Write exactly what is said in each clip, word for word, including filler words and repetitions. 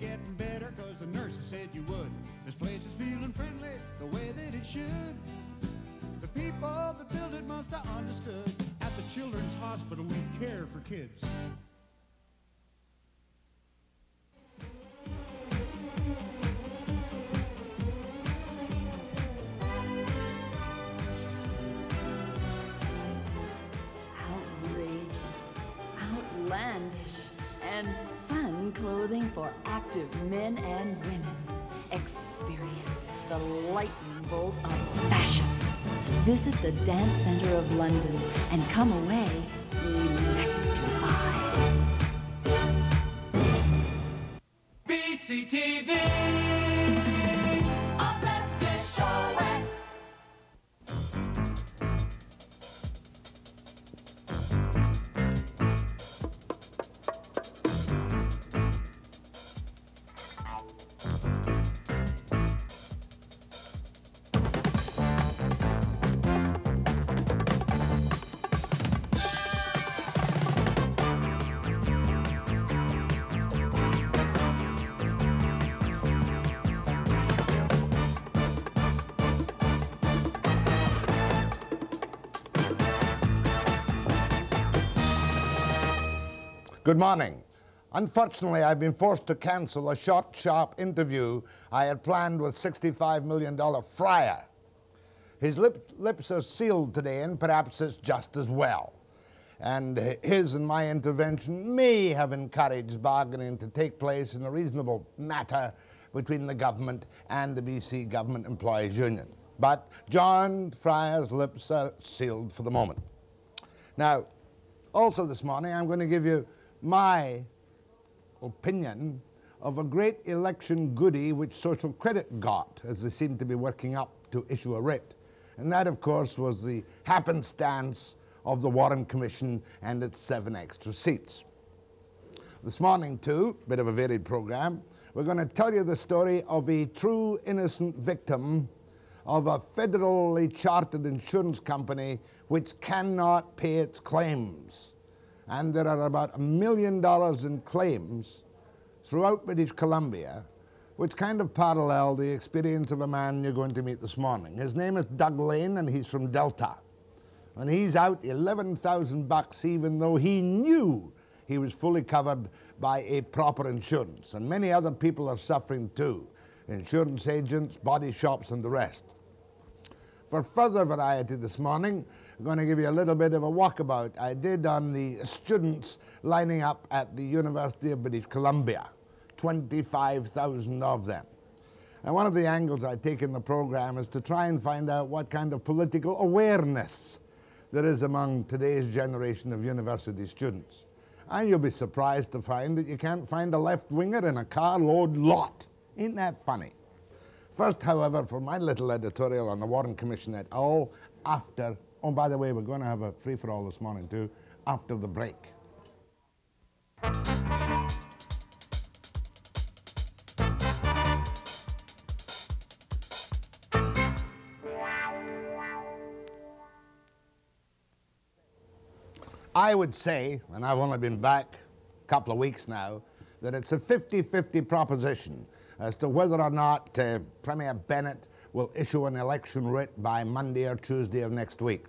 you're getting better, cause the nurses said you would. This place is feeling friendly, the way that it should. The people that built it must have understood. At the Children's Hospital, we care for kids. Outlandish and fun clothing for active men and women. Experience the lightning bolt of fashion. Visit the Dance Centre of London and come away electrified. B C T V! Good morning. Unfortunately, I've been forced to cancel a short, sharp interview I had planned with sixty-five million dollar Fryer. His lip, lips are sealed today, and perhaps it's just as well. And his and my intervention may have encouraged bargaining to take place in a reasonable matter between the government and the B C Government Employees Union. But John Fryer's lips are sealed for the moment. Now, also this morning, I'm going to give you my opinion of a great election goodie which social credit got as they seemed to be working up to issue a writ. And that, of course, was the happenstance of the Warren Commission and its seven extra seats. This morning, too, bit of a varied program, we're going to tell you the story of a true innocent victim of a federally chartered insurance company which cannot pay its claims. And there are about a million dollars in claims throughout British Columbia, which kind of parallel the experience of a man you're going to meet this morning. His name is Doug Lane, and he's from Delta. And he's out eleven thousand bucks, even though he knew he was fully covered by a proper insurance. And many other people are suffering too, insurance agents, body shops, and the rest. For further variety this morning, I'm going to give you a little bit of a walkabout I did on the students lining up at the University of British Columbia, twenty-five thousand of them. And one of the angles I take in the program is to try and find out what kind of political awareness there is among today's generation of university students. And you'll be surprised to find that you can't find a left-winger in a carload lot. Ain't that funny? First, however, for my little editorial on the Warren Commission et al. after Oh, by the way, we're going to have a free-for-all this morning, too, after the break. I would say, and I've only been back a couple of weeks now, that it's a fifty-fifty proposition as to whether or not uh, Premier Bennett will issue an election writ by Monday or Tuesday of next week.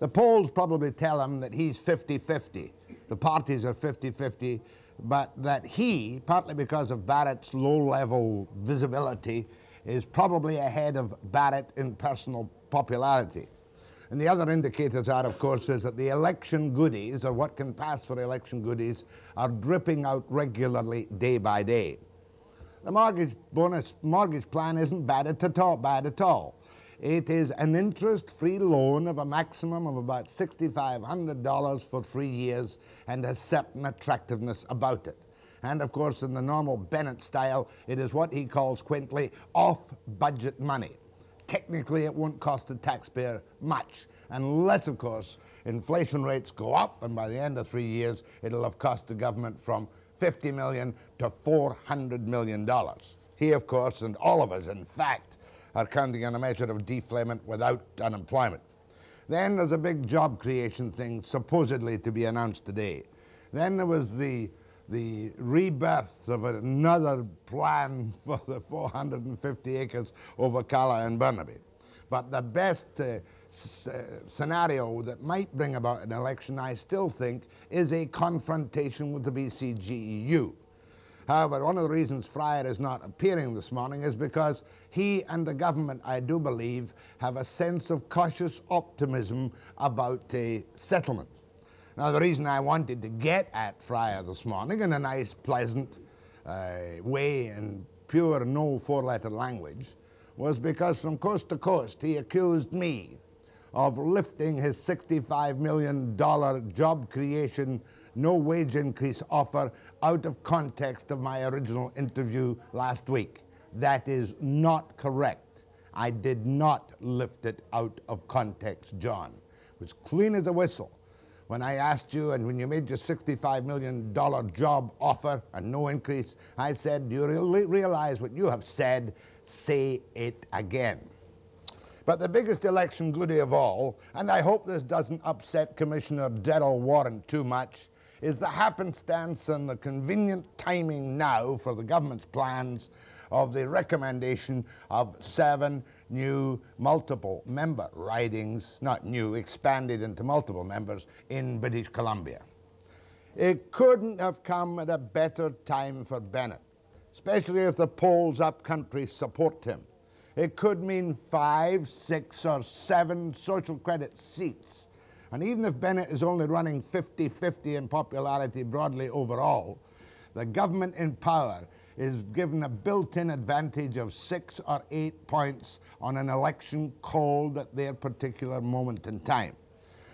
The polls probably tell him that he's fifty-fifty. The parties are fifty-fifty, but that he, partly because of Barrett's low-level visibility, is probably ahead of Barrett in personal popularity. And the other indicators are, of course, is that the election goodies, or what can pass for election goodies, are dripping out regularly day by day. The mortgage bonus mortgage plan isn't bad at all, bad at all. It is an interest-free loan of a maximum of about six thousand five hundred dollars for three years and has certain attractiveness about it. And of course, in the normal Bennett style, it is what he calls quaintly off-budget money. Technically, it won't cost the taxpayer much, unless, of course, inflation rates go up, and by the end of three years, it'll have cost the government from fifty million dollars to four hundred million dollars. He, of course, and all of us, in fact, are counting on a measure of deflation without unemployment. Then there's a big job creation thing supposedly to be announced today. Then there was the the rebirth of another plan for the four hundred fifty acres over Calla and Burnaby. But the best uh, s uh, scenario that might bring about an election, I still think, is a confrontation with the B C G E U. However, one of the reasons Fryer is not appearing this morning is because he and the government, I do believe, have a sense of cautious optimism about a settlement. Now, the reason I wanted to get at Fryer this morning in a nice, pleasant uh, way and pure no four-letter language was because from coast to coast he accused me of lifting his sixty-five million dollar job creation no wage increase offer out of context of my original interview last week. That is not correct. I did not lift it out of context, John. It was clean as a whistle. When I asked you and when you made your sixty-five million dollar job offer and no increase, I said, do you really realize what you have said? Say it again. But the biggest election goodie of all, and I hope this doesn't upset Commissioner Darrell Warren too much, is the happenstance and the convenient timing now for the government's plans of the recommendation of seven new multiple member ridings, not new, expanded into multiple members in British Columbia. It couldn't have come at a better time for Bennett, especially if the polls up country support him. It could mean five, six, or seven social credit seats. And even if Bennett is only running fifty fifty in popularity broadly overall, the government in power is given a built-in advantage of six or eight points on an election called at their particular moment in time.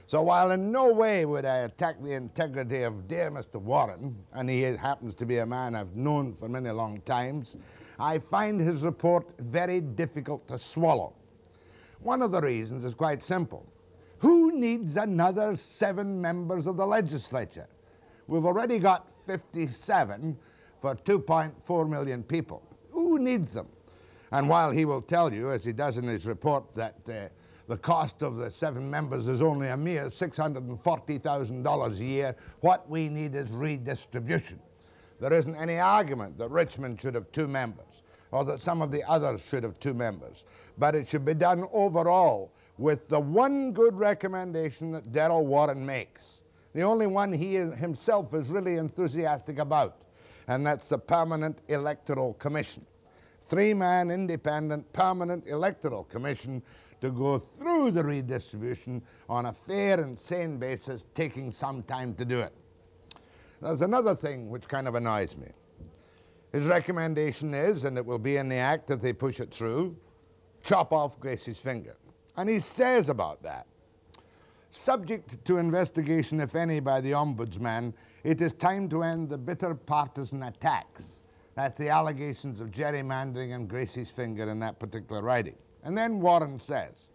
So while in no way would I attack the integrity of dear Mister Warren, and he happens to be a man I've known for many long times, I find his report very difficult to swallow. One of the reasons is quite simple. Who needs another seven members of the legislature? We've already got fifty-seven for two point four million people. Who needs them? And while he will tell you, as he does in his report, that uh, the cost of the seven members is only a mere six hundred forty thousand dollars a year, what we need is redistribution. There isn't any argument that Richmond should have two members or that some of the others should have two members. But it should be done overall with the one good recommendation that Darrell Warren makes, the only one he himself is really enthusiastic about, and that's the Permanent Electoral Commission. Three-man independent Permanent Electoral Commission to go through the redistribution on a fair and sane basis, taking some time to do it. There's another thing which kind of annoys me. His recommendation is, and it will be in the act if they push it through, chop off Gracie's finger. And he says about that, subject to investigation, if any, by the Ombudsman, it is time to end the bitter partisan attacks. That's the allegations of gerrymandering and Gracie's finger in that particular riding. And then Warren says,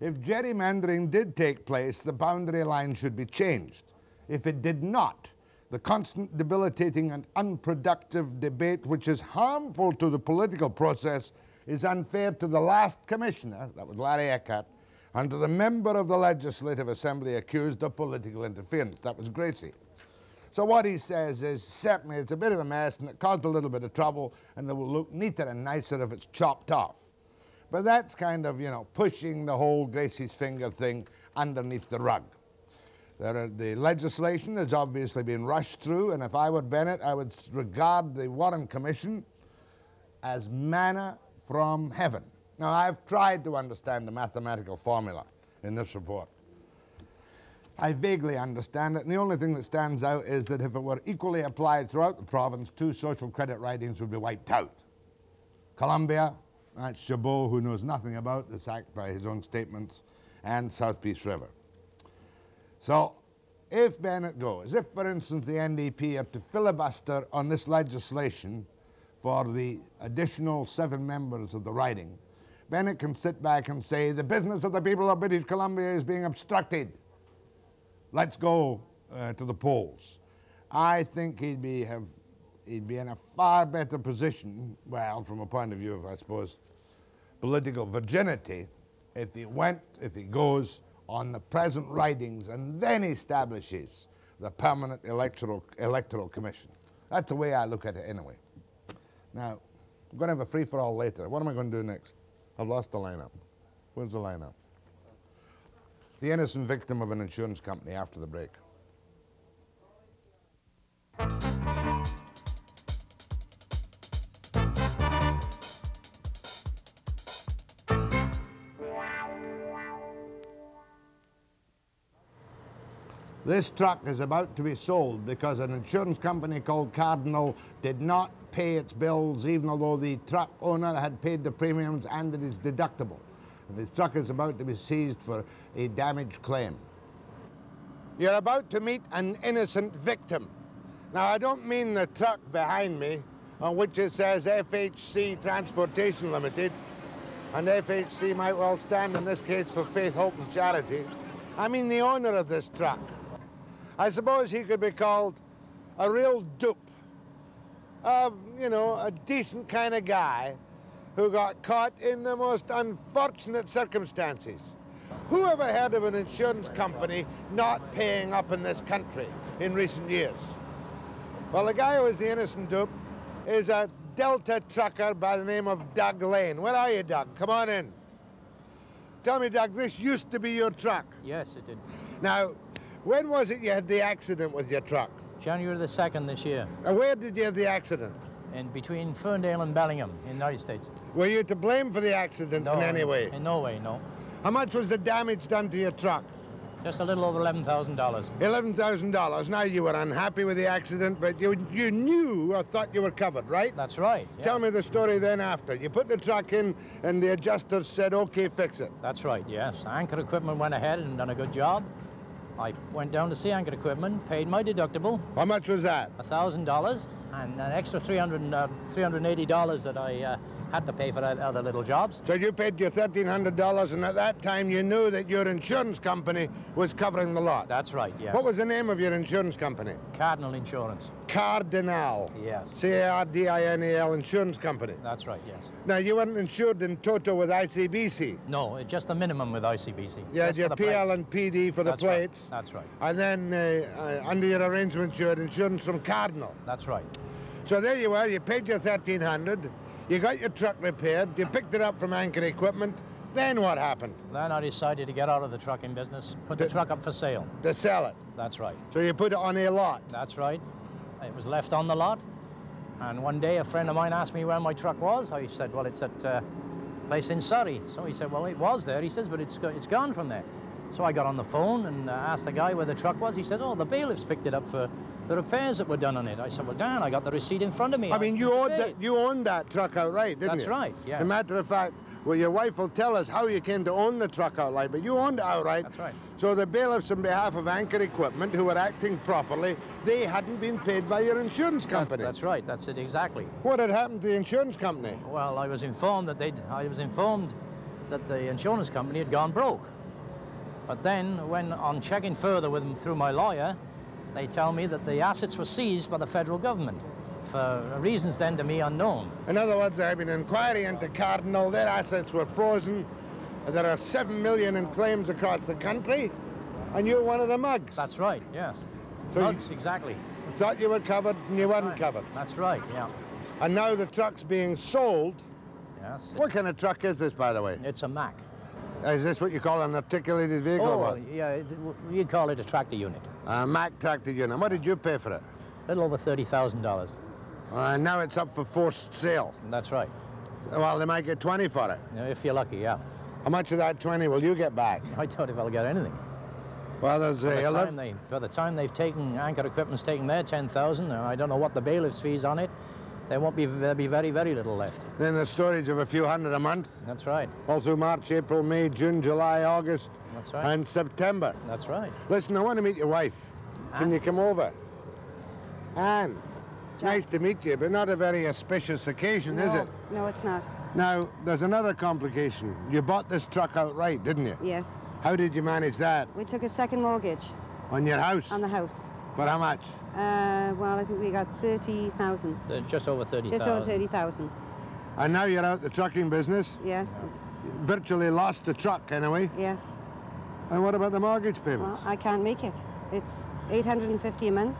if gerrymandering did take place, the boundary line should be changed. If it did not, the constant debilitating and unproductive debate which is harmful to the political process is unfair to the last commissioner, that was Larry Eckhart, and to the member of the Legislative Assembly accused of political interference, that was Gracie. So what he says is, certainly it's a bit of a mess and it caused a little bit of trouble and it will look neater and nicer if it's chopped off. But that's kind of, you know, pushing the whole Gracie's finger thing underneath the rug. There are, the legislation has obviously been rushed through, and if I were Bennett, I would regard the Warren Commission as manna from heaven. Now, I've tried to understand the mathematical formula in this report. I vaguely understand it, and the only thing that stands out is that if it were equally applied throughout the province, two social credit ridings would be wiped out. Columbia, that's Chabot, who knows nothing about this act by his own statements, and South Peace River. So, if Bennett goes, if, for instance, the N D P have to filibuster on this legislation for the additional seven members of the riding, Bennett can sit back and say, the business of the people of British Columbia is being obstructed. Let's go uh, to the polls. I think he'd be, have, he'd be in a far better position, well, from a point of view of, I suppose, political virginity, if he went, if he goes, on the present ridings and then establishes the Permanent Electoral, Electoral Commission. That's the way I look at it anyway. Now, we're going to have a free-for-all later. What am I going to do next? I've lost the lineup. Where's the lineup? The innocent victim of an insurance company after the break. This truck is about to be sold because an insurance company called Cardinal did not pay its bills, even although the truck owner had paid the premiums and it is deductible. The truck is about to be seized for a damage claim. You're about to meet an innocent victim. Now, I don't mean the truck behind me, on which it says F H C Transportation Limited, and F H C might well stand in this case for Faith, Hope and Charity. I mean the owner of this truck. I suppose he could be called a real dupe. Uh, you know, a decent kind of guy who got caught in the most unfortunate circumstances. Who ever heard of an insurance company not paying up in this country in recent years? Well, the guy who is the innocent dupe is a Delta trucker by the name of Doug Lane. Where are you, Doug? Come on in. Tell me, Doug, this used to be your truck. Yes, it did. Now, when was it you had the accident with your truck? January the second this year. Uh, where did you have the accident? In between Ferndale and Bellingham in the United States. Were you to blame for the accident no, in any way? In no way, no. How much was the damage done to your truck? Just a little over eleven thousand dollars. eleven thousand dollars. Now, you were unhappy with the accident, but you, you knew or thought you were covered, right? That's right. Yeah. Tell me the story then after. You put the truck in and the adjuster said, OK, fix it. That's right, yes. Anchor Equipment went ahead and done a good job. I went down to see Anchor Equipment, paid my deductible. How much was that? one thousand dollars, and an extra three hundred, uh, three hundred eighty dollars that I uh, had to pay for other little jobs. So you paid your one thousand three hundred dollars, and at that time you knew that your insurance company was covering the lot. That's right, yes. What was the name of your insurance company? Cardinal Insurance. Cardinal. Yes. C A R D I N A L Insurance Company. That's right, yes. Now, you weren't insured in total with I C B C? No, just the minimum with I C B C. Yeah, your P L and P D for the plates. That's right. And then, uh, uh, under your arrangements, you had insurance from Cardinal. That's right. So there you were, you paid your one thousand three hundred dollars, you got your truck repaired, you picked it up from Anchor Equipment, then what happened? Then I decided to get out of the trucking business, put the, the truck up for sale. To sell it? That's right. So you put it on a lot? That's right. It was left on the lot, and one day a friend of mine asked me where my truck was. I said, well, it's at a place in Surrey. So he said, well, it was there. He says, but it's, it's gone from there. So I got on the phone and asked the guy where the truck was. He said, oh, the bailiffs picked it up for the repairs that were done on it. I said, well, Dan, I got the receipt in front of me. I mean, you, owed the, you owned that truck outright, didn't you? That's right, yeah. As a matter of fact, well, your wife will tell us how you came to own the truck outright, but you owned it outright. That's right. So the bailiffs on behalf of Anchor Equipment, who were acting properly, they hadn't been paid by your insurance company. That's, that's right. That's it exactly. What had happened to the insurance company? Well, I was informed that they'd, I was informed that the insurance company had gone broke. But then, when on checking further with them through my lawyer, they tell me that the assets were seized by the federal government, for reasons then to me unknown. In other words, there had been an inquiry into Cardinal, their assets were frozen, there are seven million in claims across the country, and you're one of the mugs. That's right, yes. So mugs, you exactly. Thought you were covered and you weren't right. covered. That's right, yeah. And now the truck's being sold. Yes. What kind of truck is this, by the way? It's a Mack. Is this what you call an articulated vehicle? Oh, or yeah, you'd call it a tractor unit. A Mack tractor unit. What did you pay for it? A little over thirty thousand dollars. Uh, now it's up for forced sale. That's right. Well, they might get twenty for it. Yeah, if you're lucky, yeah. How much of that twenty will you get back? I doubt if I'll get anything. Well, there's by a... The time they, by the time they've taken, Anchor Equipment's taken their ten thousand dollars, and I don't know what the bailiff's fees on it, there won't be, there'll be very, very little left. Then the storage of a few hundred a month. That's right. Also March, April, May, June, July, August. That's right. And September. That's right. Listen, I want to meet your wife. Anne. Can you come over? Anne. It's nice to meet you, but not a very auspicious occasion, no, is it? No, it's not. Now, there's another complication. You bought this truck outright, didn't you? Yes. How did you manage that? We took a second mortgage. On your house? On the house. For how much? Uh, well, I think we got thirty thousand. Uh, just over thirty thousand. Just over thirty thousand. And now you're out the trucking business? Yes. You virtually lost the truck, anyway? Yes. And what about the mortgage payment? Well, I can't make it. It's eight hundred fifty a month.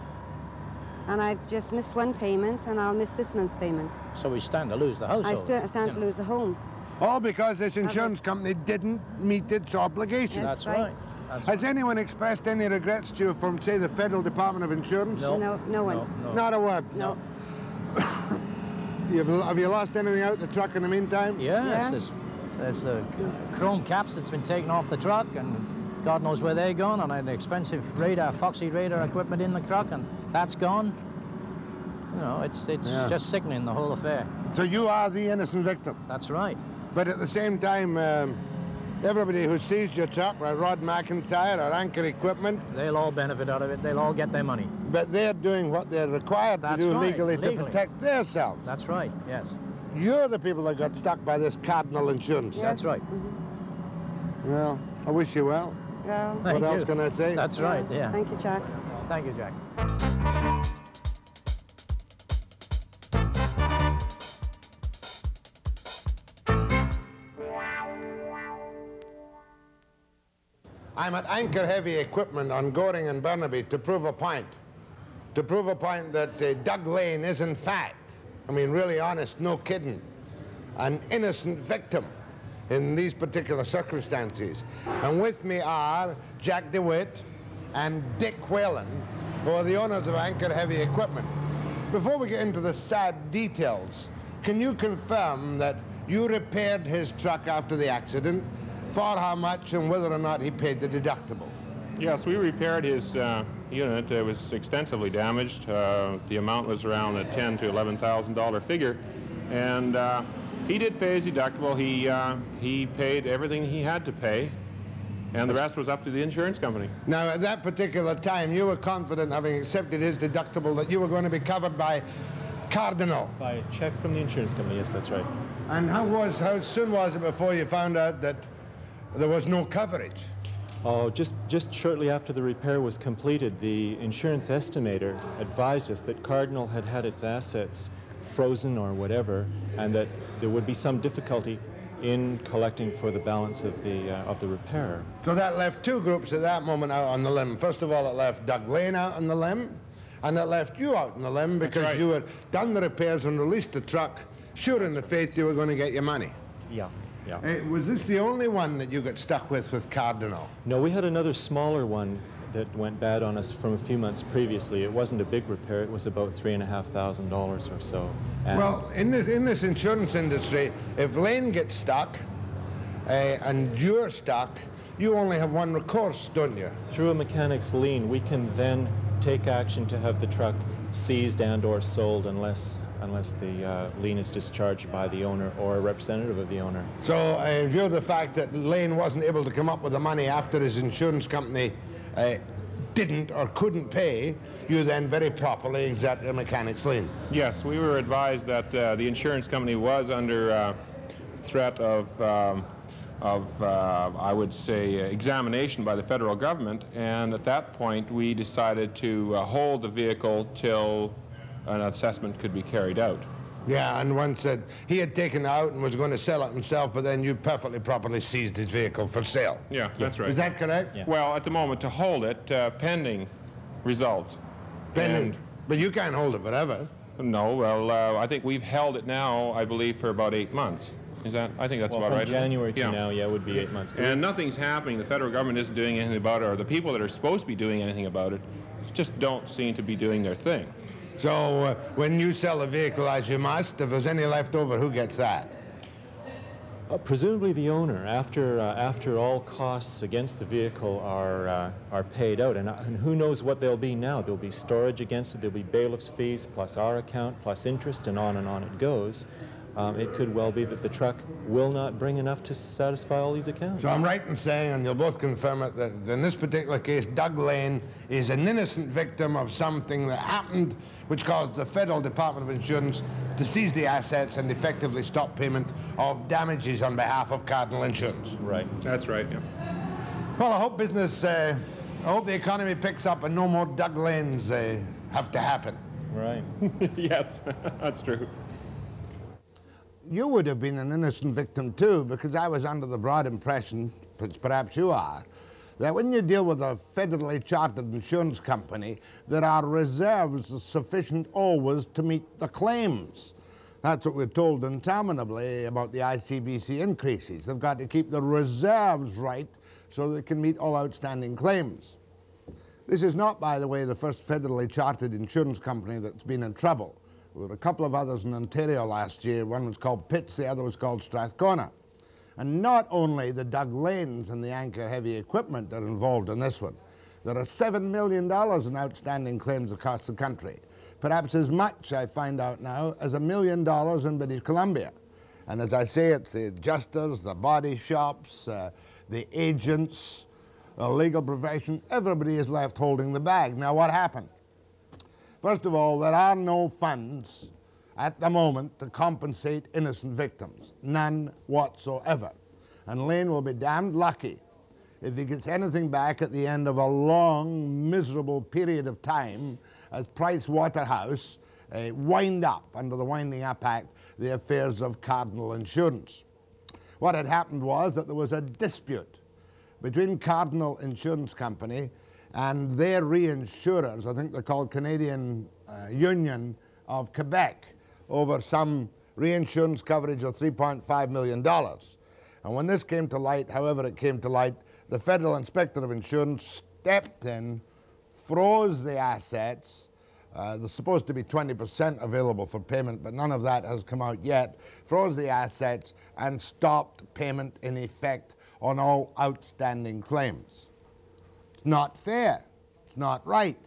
and I've just missed one payment, and I'll miss this month's payment. So we stand to lose the house. I st- stand yeah. to lose the home. All because this insurance company didn't meet its obligations. Yes, that's right. right. That's Has right. anyone expressed any regrets to you from, say, the Federal Department of Insurance? No, no, no one. No, no. Not a word? No. You've, have you lost anything out the truck in the meantime? Yes, yeah. there's, there's the chrome caps that's been taken off the truck, and God knows where they're gone, and I had expensive radar, Foxy radar equipment in the truck, and that's gone. You know, it's, it's yeah. just sickening, the whole affair. So you are the innocent victim? That's right. But at the same time, um, everybody who seized your truck, like Rod McIntyre or Anchor Equipment... They'll all benefit out of it. They'll all get their money. But they're doing what they're required that's to do right. legally, legally to protect themselves. That's right, yes. You're the people that got stuck by this Cardinal Insurance. Yes. That's right. Mm-hmm. Well, I wish you well. Well, what else you. can I say? That's right, yeah. yeah. Thank you, Jack. Thank you, Jack. I'm at Anchor Heavy Equipment on Goring and Burnaby to prove a point. To prove a point that uh, Doug Lane is, in fact, I mean, really honest, no kidding, an innocent victim in these particular circumstances. And with me are Jack DeWitt and Dick Whalen, who are the owners of Anchor Heavy Equipment. Before we get into the sad details, can you confirm that you repaired his truck after the accident, for how much, and whether or not he paid the deductible? Yes, we repaired his uh, unit. It was extensively damaged. Uh, the amount was around a ten thousand to eleven thousand dollars figure. And uh, He did pay his deductible. He uh, he paid everything he had to pay, and the rest was up to the insurance company. Now, at that particular time, you were confident, having accepted his deductible, that you were going to be covered by Cardinal. By a check from the insurance company, yes, that's right. And how was how soon was it before you found out that there was no coverage? Oh, just, just shortly after the repair was completed, the insurance estimator advised us that Cardinal had had its assets frozen or whatever, and that there would be some difficulty in collecting for the balance of the uh, of the repair. So that left two groups at that moment out on the limb. First of all, it left Doug Lane out on the limb, and it left you out on the limb because right. you had done the repairs and released the truck, sure in the faith you were going to get your money. Yeah, yeah. Hey, was this the only one that you got stuck with with Cardinal? No, we had another smaller one that went bad on us from a few months previously. It wasn't a big repair. It was about three and a half thousand dollars or so. And well, in this in this insurance industry, if Lane gets stuck uh, and you're stuck, you only have one recourse, don't you? Through a mechanic's lien, we can then take action to have the truck seized and/or sold, unless unless the uh, lien is discharged by the owner or a representative of the owner. So, uh, in view of the fact that Lane wasn't able to come up with the money after his insurance company Uh, didn't or couldn't pay, you then very properly exacted a mechanic's lien. Yes, we were advised that uh, the insurance company was under uh, threat of, um, of uh, I would say, examination by the federal government, and at that point we decided to uh, hold the vehicle till an assessment could be carried out. Yeah, and one said he had taken it out and was going to sell it himself, but then you perfectly properly seized his vehicle for sale. Yeah, that's right. Is that correct? Yeah. Well, at the moment, to hold it, uh, pending results. Pending? And but you can't hold it forever. No, well, uh, I think we've held it now, I believe, for about eight months. Is that? I think that's well, about right. Well, from January to yeah. now, yeah, it would be eight months. And nothing's happening. The federal government isn't doing anything about it, or the people that are supposed to be doing anything about it just don't seem to be doing their thing. So uh, when you sell a vehicle, as you must, if there's any left over, who gets that? Uh, presumably the owner, after uh, after all costs against the vehicle are uh, are paid out, and, uh, and who knows what they'll be now? There'll be storage against it. There'll be bailiff's fees plus our account plus interest, and on and on it goes. Um, it could well be that the truck will not bring enough to satisfy all these accounts. So I'm right in saying, and you'll both confirm it, that in this particular case, Doug Lane is an innocent victim of something that happened which caused the Federal Department of Insurance to seize the assets and effectively stop payment of damages on behalf of Cardinal Insurance. Right. That's right, yeah. Well, I hope business, uh, I hope the economy picks up and no more Doug Lanes uh, have to happen. Right. Yes, that's true. You would have been an innocent victim, too, because I was under the broad impression, perhaps you are, that when you deal with a federally chartered insurance company, there are reserves sufficient always to meet the claims. That's what we're told interminably about the I C B C increases. They've got to keep the reserves right so they can meet all outstanding claims. This is not, by the way, the first federally chartered insurance company that's been in trouble. There were a couple of others in Ontario last year. One was called Pitts, the other was called Strathcona. And not only the Doug Lanes and the Anchor Heavy Equipment are involved in this one. There are seven million dollars in outstanding claims across the country. Perhaps as much, I find out now, as a million dollars in British Columbia. And as I say, it's the adjusters, the body shops, uh, the agents, the legal profession, everybody is left holding the bag. Now, what happened? First of all, there are no funds at the moment to compensate innocent victims. None whatsoever. And Lane will be damned lucky if he gets anything back at the end of a long, miserable period of time as Price Waterhouse uh, wind up, under the Winding Up Act, the affairs of Cardinal Insurance. What had happened was that there was a dispute between Cardinal Insurance Company and their reinsurers, I think they're called Canadian uh, Union of Quebec, over some reinsurance coverage of three point five million dollars. And when this came to light, however it came to light, the Federal Inspector of Insurance stepped in, froze the assets. Uh, there's supposed to be twenty percent available for payment, but none of that has come out yet. Froze the assets and stopped payment in effect on all outstanding claims. It's not fair. It's not right.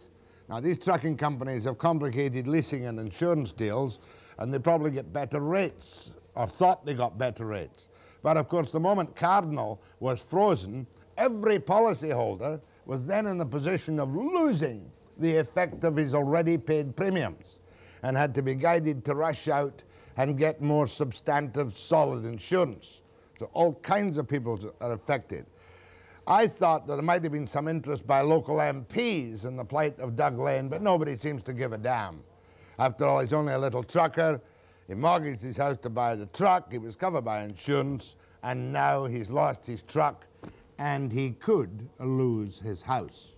Now, these trucking companies have complicated leasing and insurance deals, and they probably get better rates, or thought they got better rates. But, of course, the moment Cardinal was frozen, every policyholder was then in the position of losing the effect of his already paid premiums and had to be guided to rush out and get more substantive, solid insurance. So all kinds of people are affected. I thought that there might have been some interest by local M Ps in the plight of Doug Lane, but nobody seems to give a damn. After all, he's only a little trucker. He mortgaged his house to buy the truck. He was covered by insurance, and now he's lost his truck, and he could lose his house.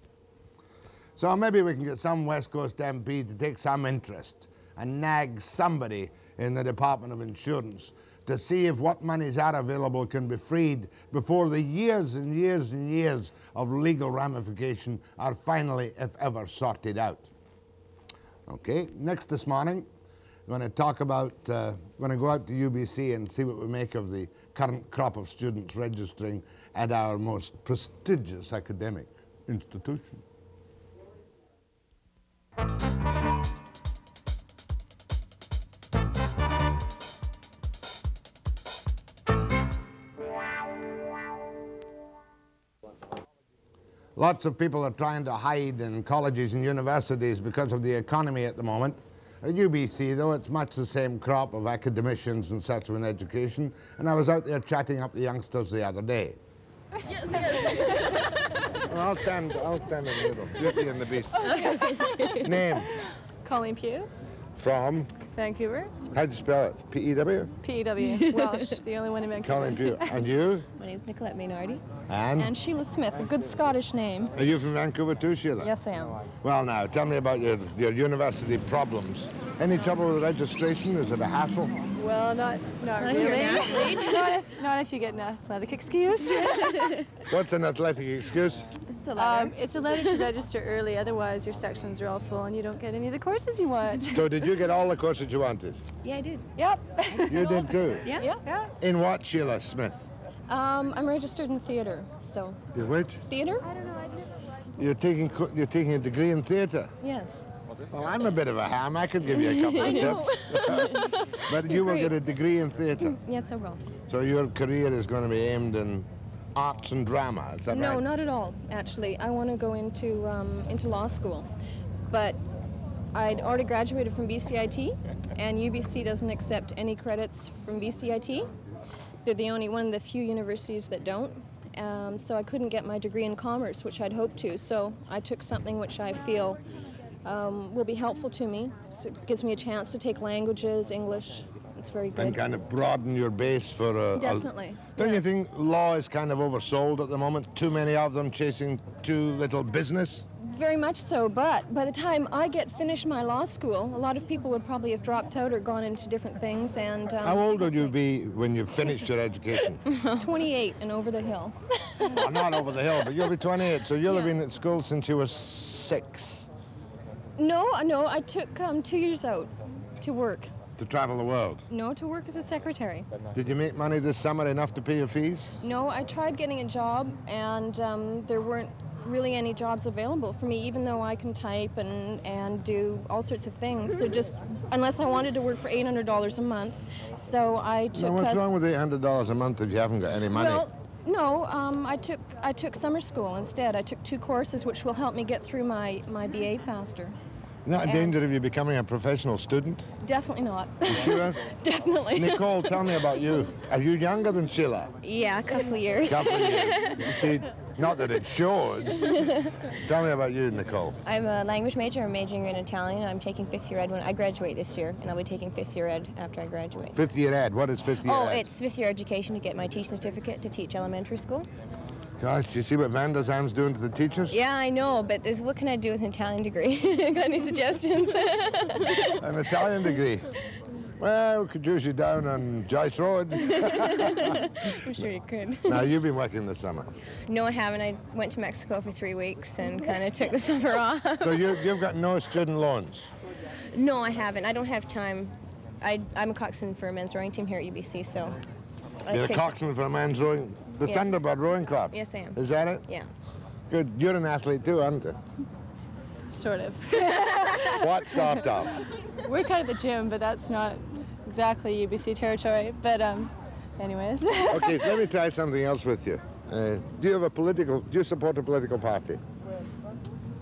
So maybe we can get some West Coast M P to take some interest and nag somebody in the Department of Insurance to see if what monies are available can be freed before the years and years and years of legal ramification are finally, if ever, sorted out. Okay, next this morning, we're going to talk about, uh, we're going to go out to U B C and see what we make of the current crop of students registering at our most prestigious academic institution. Lots of people are trying to hide in colleges and universities because of the economy at the moment. At U B C, though, it's much the same crop of academicians and such with education, and I was out there chatting up the youngsters the other day. Yes, yes. Well, I'll stand, I'll stand in the middle. Beauty and the Beast. Okay. Name? Colleen Pugh. From? Vancouver. How'd you spell it? P E W? P E W. Welsh, the only one in Vancouver. Colleen Pugh. And you? My name's Nicolette Maynardi. And? And Sheila Smith, a good Scottish name. Are you from Vancouver too, Sheila? Yes, I am. Well, now, tell me about your, your university problems. Any um, trouble with registration? Is it a hassle? Well, not, not really. not, if, not if you get an athletic excuse. What's an athletic excuse? It's a letter. Um, it's a letter to register early, otherwise your sections are all full and you don't get any of the courses you want. So did you get all the courses you wanted? Yeah, I did. Yep. You did too? Yeah. Yeah. Yeah. In what, Sheila Smith? Um, I'm registered in theatre, so. You're which? Theatre. I don't know. I've never. You're taking, you're taking a degree in theatre? Yes. Well, I'm a bit of a ham. I could give you a couple of tips. But you will get a degree in theatre. Yes, I will. So your career is going to be aimed in arts and drama, is that right? No, not at all, actually. I want to go into, um, into law school. But I'd already graduated from B C I T, and U B C doesn't accept any credits from B C I T. They're the only one of the few universities that don't. Um, so I couldn't get my degree in commerce, which I'd hoped to. So I took something which I feel Um, will be helpful to me. So it gives me a chance to take languages, English, It's very good. And kind of broaden your base for a... Definitely. A, don't yes. you think law is kind of oversold at the moment? Too many of them chasing too little business? Very much so, but by the time I get finished my law school, a lot of people would probably have dropped out or gone into different things, and... Um, How old would you be when you finished your education? twenty-eight and over the hill. Well, not over the hill, but you'll be twenty-eight, so you'll yeah. have been at school since you were six. No, no, I took um, two years out to work. To travel the world? No, to work as a secretary. Did you make money this summer enough to pay your fees? No, I tried getting a job, and um, there weren't really any jobs available for me, even though I can type and, and do all sorts of things. They're just, unless I wanted to work for eight hundred dollars a month, so I took... Now, what's wrong with eight hundred dollars a month if you haven't got any money? Well, no, um, I took I took summer school instead. I took two courses, which will help me get through my, my B A faster. Not in danger of you becoming a professional student? Definitely not. You sure? Definitely. Nicole, tell me about you. Are you younger than Sheila? Yeah, a couple of years. A couple of years. See, not that it shows. Tell me about you, Nicole. I'm a language major. I'm majoring in Italian. I'm taking fifth year ed when I graduate this year, and I'll be taking fifth year ed after I graduate. Fifth year ed? What is fifth year oh, ed? Oh, it's fifth year education to get my teaching certificate to teach elementary school. Gosh, do you see what Van der Zam's doing to the teachers? Yeah, I know, but this, what can I do with an Italian degree? Got any suggestions? An Italian degree? Well, we could use you down on Joyce Road. I'm sure you could. Now, you've been working this summer. No, I haven't. I went to Mexico for three weeks and kind of took the summer off. So you, you've got no student loans? No, I haven't. I don't have time. I, I'm a coxswain for a men's rowing team here at U B C, so... You're a coxswain for a men's rowing... The yes. Thunderbird Rowing Club? Yes, I am. Is that it? Yeah. Good. You're an athlete too, aren't you? Sort of. What sort of? We're kind of the gym, but that's not exactly U B C territory. But um, anyways. Okay, let me try something else with you. Uh, do you have a political, do you support a political party?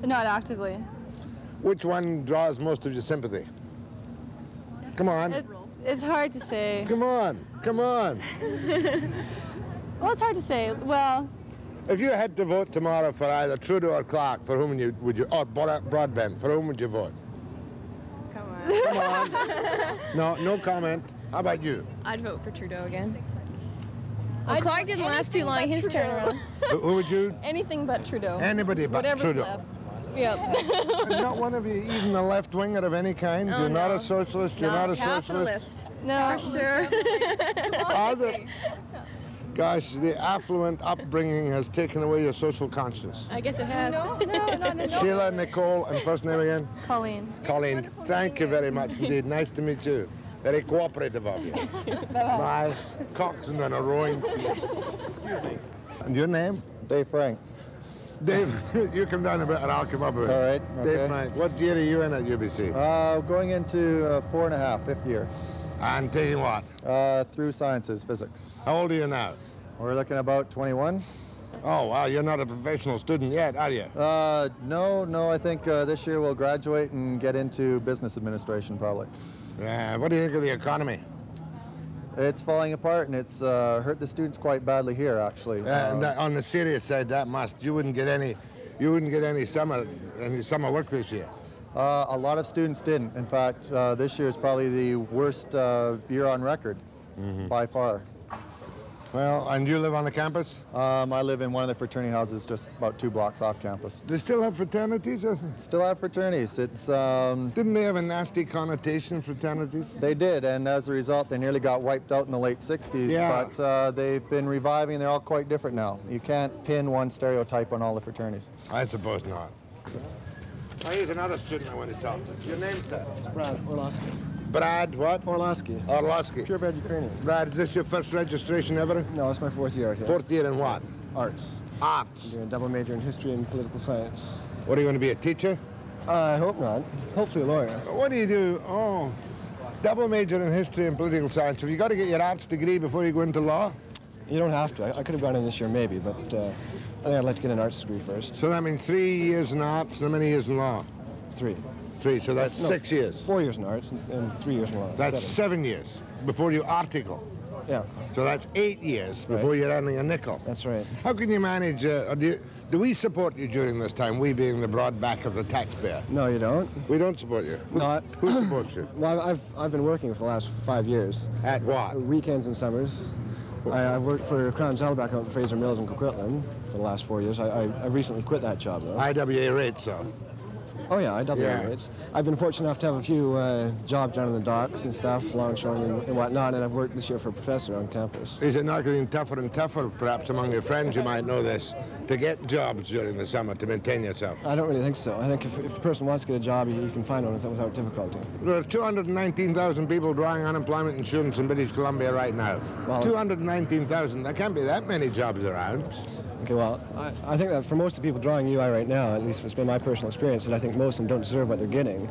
Not actively. Which one draws most of your sympathy? Come on. It, it's hard to say. Come on, come on. Well, it's hard to say. Well, if you had to vote tomorrow for either Trudeau or Clark, for whom you, would you, or Broadbent, for whom would you vote? Come on. Come on. No, no comment. How about you? I'd vote for Trudeau again. Well, Clark didn't last too long. His turnaround. Who, who would you? Anything but Trudeau. Anybody but Whatever's Trudeau. Left. Yep. Not one of you even a left-winger of any kind. Oh, you're no. not a socialist. You're not, not a capitalist. socialist. No, for sure. Are there, Gosh, the affluent upbringing has taken away your social conscience. I guess it has. No, no, no, no. Sheila, Nicole, and first name again? Colleen. Colleen, thank you very much indeed. Nice to meet you. Very cooperative of you. Bye-bye. My coxswain and a rowing team. Excuse me. And your name? Dave Frank. Dave, you come down a bit and I'll come up a bit. All right. Okay. Dave Frank, what year are you in at U B C? Uh, going into uh, four and a half, fifth year. And taking what? Uh, through sciences, physics. How old are you now? We're looking about twenty-one. Oh, wow, you're not a professional student yet, are you? Uh, no, no, I think uh, this year we'll graduate and get into business administration, probably. Yeah, what do you think of the economy? It's falling apart, and it's uh, hurt the students quite badly here, actually. Uh, uh, and that, on the serious side, that must. You wouldn't get any, you wouldn't get any summer, any summer work this year. Uh, a lot of students didn't. In fact, uh, this year is probably the worst uh, year on record, mm-hmm. by far. Well, and you live on the campus? Um, I live in one of the fraternity houses just about two blocks off campus. They still have fraternities? Still have fraternities. It's um, Didn't they have a nasty connotation, fraternities? They did, and as a result, they nearly got wiped out in the late sixties, yeah. but uh, they've been reviving. They're all quite different now. You can't pin one stereotype on all the fraternities. I suppose not. Now, here's another student I want to talk to. Your name, sir? Brad Orlowski. Brad what? Orlowski. Orlowski. Purebred Ukrainian. Brad, is this your first registration ever? No, it's my fourth year out here. Fourth year in what? Arts. Arts. I'm doing a double major in history and political science. What, are you going to be a teacher? Uh, I hope not. Hopefully a lawyer. What do you do? Oh, double major in history and political science. Have you got to get your arts degree before you go into law? You don't have to. I, I could have gone in this year maybe, but uh, I think I'd like to get an arts degree first. So that means three years in arts and how many years in law? Three. Three, so that's no, six years. Four years in arts and, and three years in law. That's seven. seven years before you article. Yeah. So that's eight years right. before you're earning a nickel. That's right. How can you manage, uh, do, you, Do we support you during this time, we being the broad back of the taxpayer? No, you don't. We don't support you? Not. Who supports you? Well, I've, I've been working for the last five years. At what? Weekends and summers. I, I've worked for Crown Zellback out in Fraser Mills and Coquitlam for the last four years. I, I, I recently quit that job, though. I W A rates, though. Oh, yeah, I W A yeah. rates. I've been fortunate enough to have a few uh, jobs down on the docks and stuff, longshoring and, and whatnot, and I've worked this year for a professor on campus. Is it not getting tougher and tougher, perhaps among your friends, you might know this, to get jobs during the summer to maintain yourself? I don't really think so. I think if, if a person wants to get a job, you, you can find one without difficulty. There are two hundred nineteen thousand people drawing unemployment insurance in British Columbia right now. Well, two hundred nineteen thousand. There can't be that many jobs around. Okay, well, I, I think that for most of the people drawing U I right now, at least it's been my personal experience, that I think most of them don't deserve what they're getting.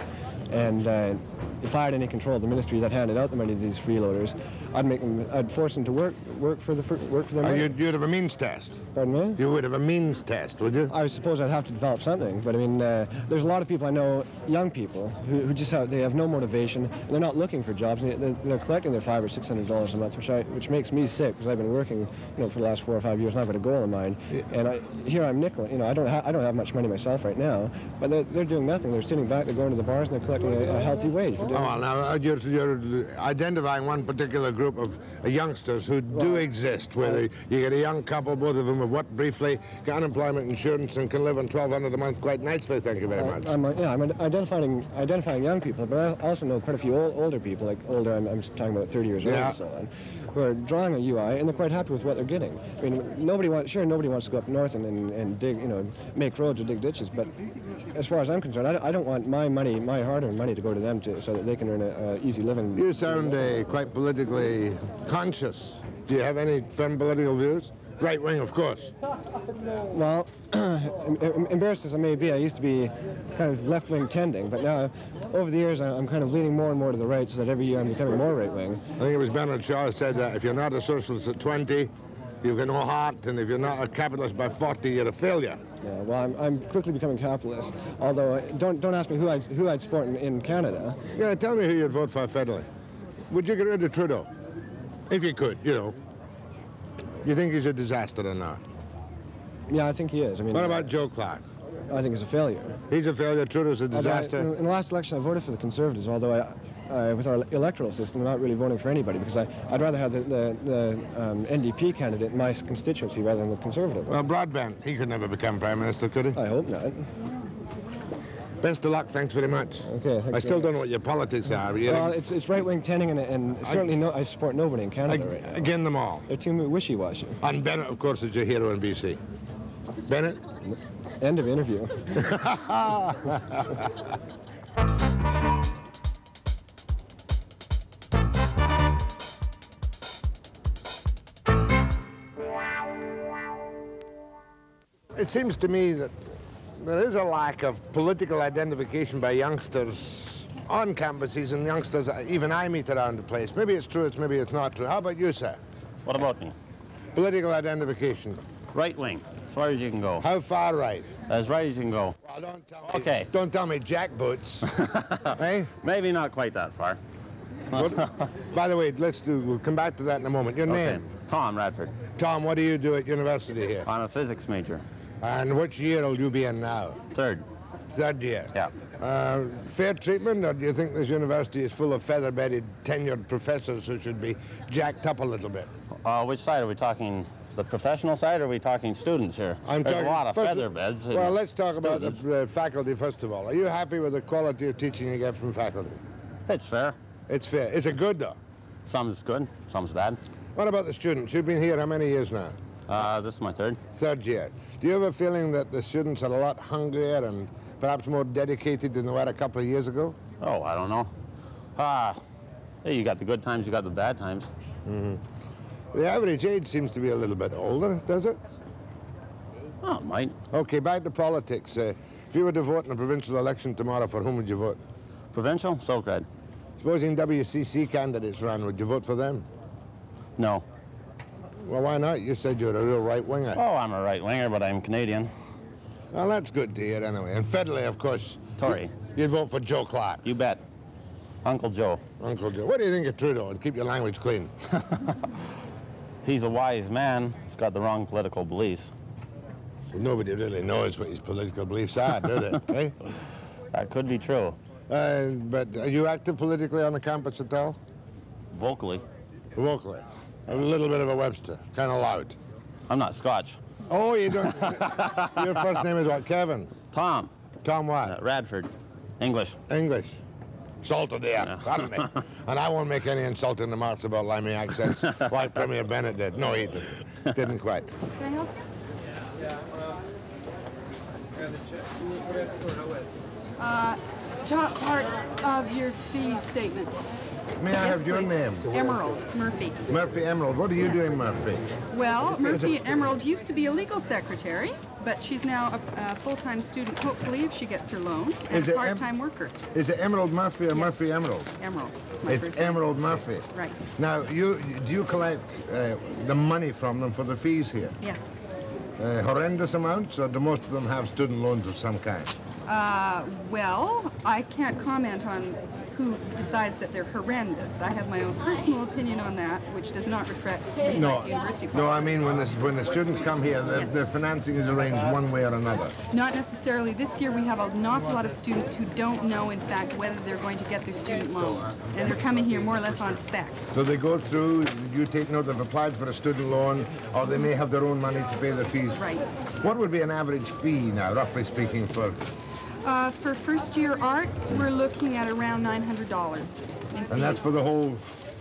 And uh, if I had any control of the ministry that handed out the money to these freeloaders, I'd make them, I'd force them to work, work for the, for, work for their money. Uh, you'd, you'd have a means test. Pardon me? You would have a means test, would you? I suppose I'd have to develop something, but I mean, uh, there's a lot of people I know, young people, who, who just have, they have no motivation, and they're not looking for jobs, and they're, they're collecting their five or six hundred dollars a month, which I, which makes me sick, because I've been working, you know, for the last four or five years, and I've got a goal in mind. Yeah. And I, here I'm nickel, you know, I don't, ha I don't have much money myself right now, but they're, they're doing nothing. They're sitting back, they're going to the bars, and they're collecting a, a healthy wage. Oh, well, now you're, you're identifying one particular group of youngsters who well, do exist, where well, they, you get a young couple, both of them have worked briefly, got unemployment insurance, and can live on twelve hundred dollars a month quite nicely. Thank you very I, much. I'm, yeah, I'm identifying identifying young people, but I also know quite a few old, older people, like older, I'm, I'm talking about thirty years yeah. old and so on, who are drawing a U I, and they're quite happy with what they're getting. I mean, nobody wants, sure, nobody wants to go up north and, and, and dig, you know, make roads or dig ditches, but as far as I'm concerned, I, I don't want my money, my hard-earned money, to go to them to, so that they can earn an easy living. You sound uh, quite politically conscious. Do you have any firm political views? Right wing, of course. Well, embarrassed as I may be, I used to be kind of left wing tending, but now, over the years, I'm kind of leaning more and more to the right, so that every year I'm becoming more right wing. I think it was Bernard Shaw who said that if you're not a socialist at twenty, you've got no heart, and if you're not a capitalist by forty, you're a failure. Yeah, well, I'm, I'm quickly becoming capitalist. Although, don't don't ask me who I'd who I'd support in, in Canada. Yeah, tell me who you'd vote for federally. Would you get rid of Trudeau, if you could? You know. You think he's a disaster or not? Yeah, I think he is. I mean, what about uh, Joe Clark? I think he's a failure. He's a failure. Trudeau's a disaster. I, in the last election, I voted for the Conservatives, although I. Uh, with our electoral system, we're not really voting for anybody, because I, I'd rather have the, the, the um, N D P candidate in my constituency rather than the Conservative. Well, Broadbent, he could never become Prime Minister, could he? I hope not. Best of luck. Thanks very much. Okay. I still don't know what your politics are. But well, it's, it's right-wing tending, and, and certainly I, no, I support nobody in Canada I, right now. Again, them all. They're too wishy-washy. And Bennett, of course, is your hero in B C. Bennett? End of interview. It seems to me that there is a lack of political identification by youngsters on campuses and youngsters, even I meet around the place. Maybe it's true, it's maybe it's not true. How about you, sir? What about me? Political identification. Right wing, as far as you can go. How far right? As right as you can go. Well, don't tell me, okay. Don't tell me jackboots. Hey? Maybe not quite that far. But, by the way, let's do, we'll come back to that in a moment. Your name? Okay. Tom Radford. Tom, what do you do at university here? I'm a physics major. And which year will you be in now? Third. Third year? Yeah. Uh, fair treatment, or do you think this university is full of feather-bedded, tenured professors who should be jacked up a little bit? Uh, which side are we talking? The professional side, or are we talking students here? I'm There's talking, a lot of feather beds. Well, let's talk students. about the uh, faculty, first of all. Are you happy with the quality of teaching you get from faculty? It's fair. It's fair. Is it good, though? Some's good, some's bad. What about the students? You've been here how many years now? Uh, this is my third. Third year. Do you have a feeling that the students are a lot hungrier and perhaps more dedicated than they were a couple of years ago? Oh, I don't know. Ah, uh, you got the good times, you got the bad times. Mm-hmm. The average age seems to be a little bit older, does it? Oh, it might. Okay, back to politics. Uh, if you were to vote in a provincial election tomorrow, for whom would you vote? Provincial? Socrad. Supposing W C C candidates ran, would you vote for them? No. Well, why not? You said you're a real right-winger. Oh, I'm a right-winger, but I'm Canadian. Well, that's good to hear, anyway. And federally, of course... Tory. You, you'd vote for Joe Clark. You bet. Uncle Joe. Uncle Joe. What do you think of Trudeau? And keep your language clean. He's a wise man. He's got the wrong political beliefs. Well, nobody really knows what his political beliefs are, do they? Hey? That could be true. Uh, but are you active politically on the campus at all? Vocally. Vocally. I'm a little bit of a Webster, kind of loud. I'm not Scotch. Oh, you don't. Your first name is what, Kevin? Tom. Tom what? Uh, Radford. English. English. Salt of the earth, pardon me. And I won't make any insulting remarks about Limey accents like Premier Bennett did. No, he didn't. Didn't quite. Can I help you? Yeah. Uh, top part of your fee statement. May I yes, have your please. name? Emerald Murphy. Murphy Emerald. What are you yeah. doing, Murphy? Well, Murphy Emerald used to be a legal secretary, but she's now a, a full-time student, hopefully, if she gets her loan, and is a part-time em- worker. Is it Emerald Murphy or yes. Murphy Emerald? Emerald. It's my it's Emerald Murphy. Right. Now, you do you collect uh, the money from them for the fees here? Yes. Uh, horrendous amounts, or do most of them have student loans of some kind? Uh, well, I can't comment on who decides that they're horrendous. I have my own personal opinion on that, which does not reflect no, university policy. No, I mean, when the, when the students come here, the, yes. the financing is arranged one way or another. Not necessarily. This year we have an awful lot of students who don't know, in fact, whether they're going to get their student loan. And they're coming here more or less on spec. So they go through, you take note, they've applied for a student loan, or they may have their own money to pay their fees. Right. What would be an average fee now, roughly speaking, for... Uh, for first-year arts, we're looking at around nine hundred dollars in fees. And that's for the whole...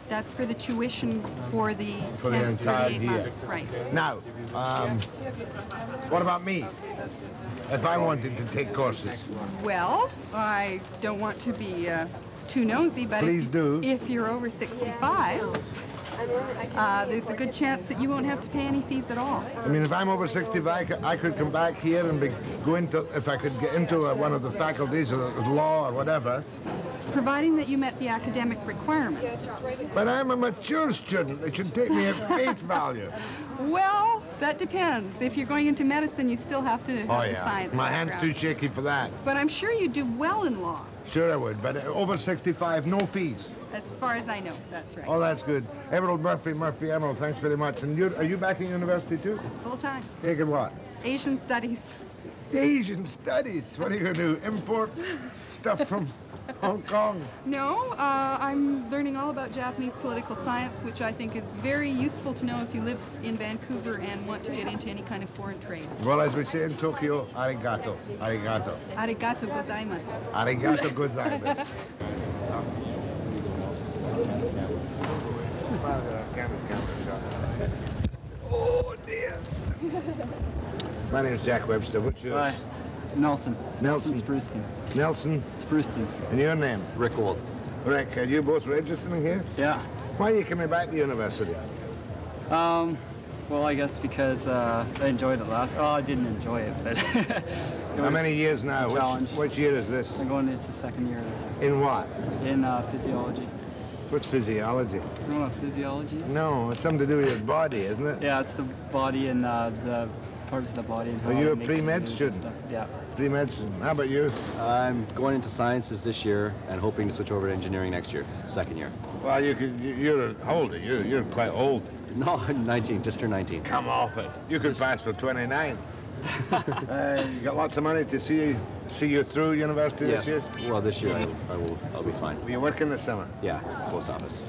That's for the tuition for the, for the entire year. Months, right. Now, um, what about me? If I wanted to take courses? Well, I don't want to be uh, too nosy, but Please if, do. if you're over sixty-five... Uh, there's a good chance that you won't have to pay any fees at all. I mean, if I'm over sixty-five, I could come back here and be, go into, if I could get into a, one of the faculties or law or whatever. Providing that you met the academic requirements. But I'm a mature student. It should take me at face value. Well, that depends. If you're going into medicine, you still have to have oh, yeah. the science My background. hand's too shaky for that. But I'm sure you do well in law. Sure I would, but over sixty-five, no fees. As far as I know, that's right. Oh, that's good. Emerald Murphy, Murphy Emerald, thanks very much. And you, are you back in university too? Full time. Taking what? Asian studies. Asian studies? What are you going to do, import stuff from Hong Kong? No, uh, I'm learning all about Japanese political science, which I think is very useful to know if you live in Vancouver and want to get into any kind of foreign trade. Well, as we say in Tokyo, arigato, arigato. Arigato gozaimasu. Arigato gozaimasu. Oh, dear. My name's Jack Webster. What's yours? Hi. Nelson. Nelson. Nelson Sprustein. Nelson. Sprustein. And your name? Rick Old. Rick, are you both registering here? Yeah. Why are you coming back to university? Um, well, I guess because uh, I enjoyed it last... Oh, I didn't enjoy it, but... it How many years now? Which, which year is this? I'm going into the second year this year. In what? In uh, physiology. What's physiology? You know what physiology is? No, it's something to do with your body, isn't it? Yeah, it's the body and uh, the parts of the body. And how Are you a pre-med student? Stuff. Yeah. Pre-med student. How about you? I'm going into sciences this year and hoping to switch over to engineering next year, second year. Well, you could, you're older. You're, you're quite old. No, I'm nineteen, just turned nineteen. Come off it. You could pass for twenty-nine. uh, you got lots of money to see you, see you through university yes. this year? Well, this year I, I will, I'll be fine. Will you work in the summer? Yeah, post office.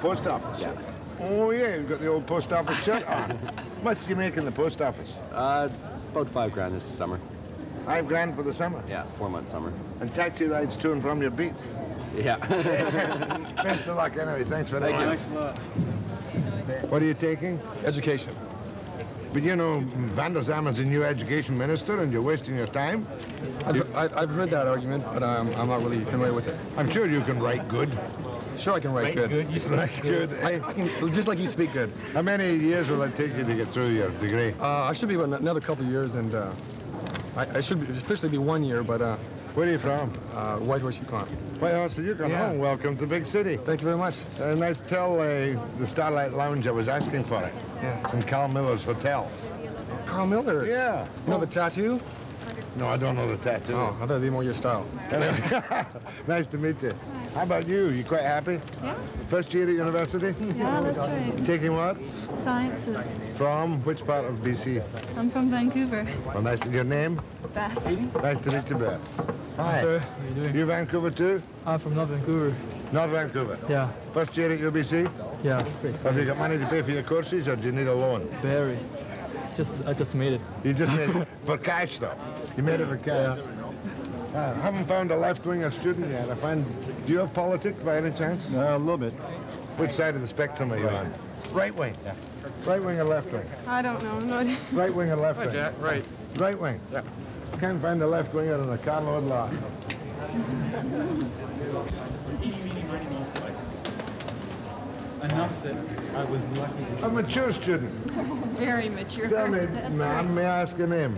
Post office? Yeah. Oh, yeah, you've got the old post office shirt on. How much do you make in the post office? Uh, about five grand this summer. Five grand for the summer? Yeah, four-month summer. And taxi rides to and from your beat? Yeah. Best of luck, anyway. Thanks for Thank that. Thank What are you taking? Education. But you know, Van der Zam is a new education minister and you're wasting your time. I've, I've heard that argument, but I'm, I'm not really familiar with it. I'm sure you can write good. Sure I can write, write good. good. You write good. I, I can, just like you speak good. How many years will it take you to get through your degree? Uh, I should be about another couple of years and uh, I, I should be, officially be one year, but... Uh, Where are you from? Uh, Whitehorse, Yukon. Whitehorse, Yukon. Yeah. Oh, welcome to the big city. Thank you very much. Uh, nice to tell uh, the Starlight Lounge I was asking for it. Yeah. In Carl Miller's hotel. Carl Miller's? Yeah. You know the tattoo? No, I don't know the tattoo. Oh, I thought it'd be more your style. Nice to meet you. How about you? You quite happy? Yeah. First year at university? Yeah, that's right. You taking what? Sciences. From which part of B C? I'm from Vancouver. Well, nice to your name? Beth. Nice to meet you, Beth. Hi. Hi, sir. How are you doing? You Vancouver too? I'm from North Vancouver. North Vancouver? Yeah. First year at U B C? Yeah. Have you got money to pay for your courses, or do you need a loan? Very. Just, I just made it. You just made it for cash, though. You made it for cash. Yeah. Uh, I haven't found a left-winger student yet. I find. Do you have politics by any chance? No, a little bit. Which side of the spectrum are you right. on? Right wing. Yeah. Right wing or left wing? I don't know. Right wing or left wing? Hi, Jack. Right. Right wing. Yeah. Can't find a left winger in a carload lot. Enough that I was lucky. A mature student. Very mature. Tell me, ma'am, right. May I ask your name?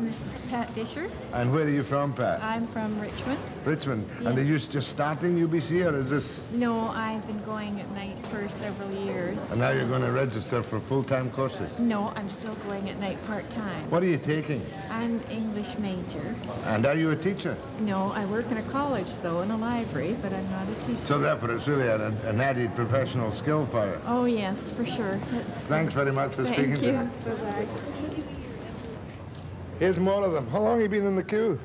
Missus Pat Disher. And where are you from, Pat? I'm from Richmond. Richmond. Yes. And are you just starting U B C, or is this? No, I've been going at night for several years. And now you're going to register for full-time courses? No, I'm still going at night part-time. What are you taking? I'm English major. And are you a teacher? No, I work in a college, though, in a library, but I'm not a teacher. So therefore, it's really an, an added professional skill for you. Oh, yes, for sure. That's... Thanks very much for Thank speaking you. to me. Bye-bye. Here's more of them. How long have you been in the queue?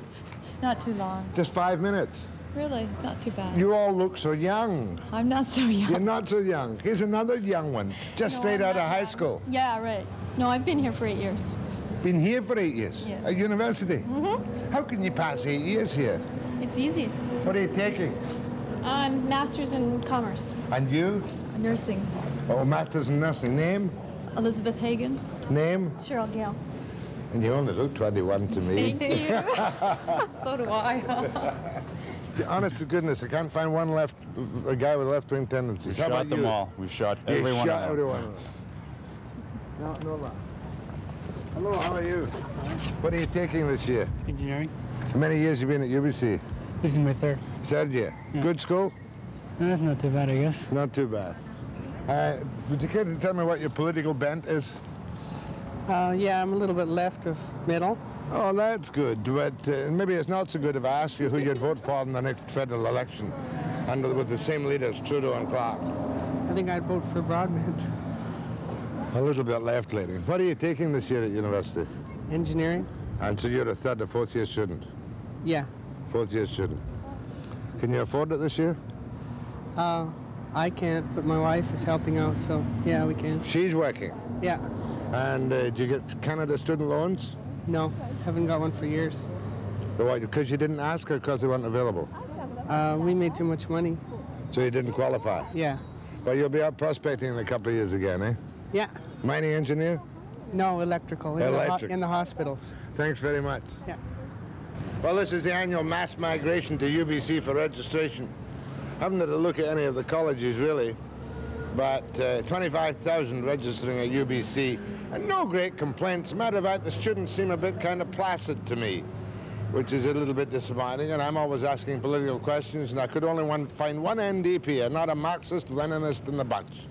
Not too long. Just five minutes. Really? It's not too bad. You all look so young. I'm not so young. You're not so young. Here's another young one, just no, straight I'm out of young. high school. Yeah, right. No, I've been here for eight years. Been here for eight years? Yeah. At university? Mm-hmm. How can you pass eight years here? It's easy. What are you taking? I'm um, master's in commerce. And you? Nursing. Oh, master's in nursing. Name? Elizabeth Hagan. Name? Cheryl Gale. And you only look twenty-one to me. Thank you. So do I. Honest to goodness, I can't find one left, a guy with left-wing tendencies. How about you? We've shot them all. We've shot every one of them. No, no lie. Hello, how are you? What are you taking this year? Engineering. How many years have you been at U B C? This is my third. Third year. Yeah. Good school? No, that's not too bad, I guess. Not too bad. Uh, would you care to tell me what your political bent is? Uh, yeah, I'm a little bit left of middle. Oh, that's good, but uh, maybe it's not so good if I ask you who you'd vote for in the next federal election, and with the same leaders, Trudeau and Clark. I think I'd vote for Broadbent. A little bit left, lady. What are you taking this year at university? Engineering. And so you're a third or fourth year student? Yeah. Fourth year student. Can you afford it this year? Uh, I can't, but my wife is helping out, so yeah, we can. She's working? Yeah. And uh, do you get Canada student loans? No, haven't got one for years. Because you didn't ask, or because they weren't available? Uh, we made too much money. So you didn't qualify? Yeah. Well, you'll be out prospecting in a couple of years again, eh? Yeah. Mining engineer? No, electrical. In, Electric. the, in the hospitals. Thanks very much. Yeah. Well, this is the annual mass migration to U B C for registration. I haven't had a look at any of the colleges, really. But uh, twenty-five thousand registering at U B C, and no great complaints. Matter of fact, the students seem a bit kind of placid to me, which is a little bit disappointing, and I'm always asking political questions, and I could only one, find one N D P, and not a Marxist, Leninist in the bunch.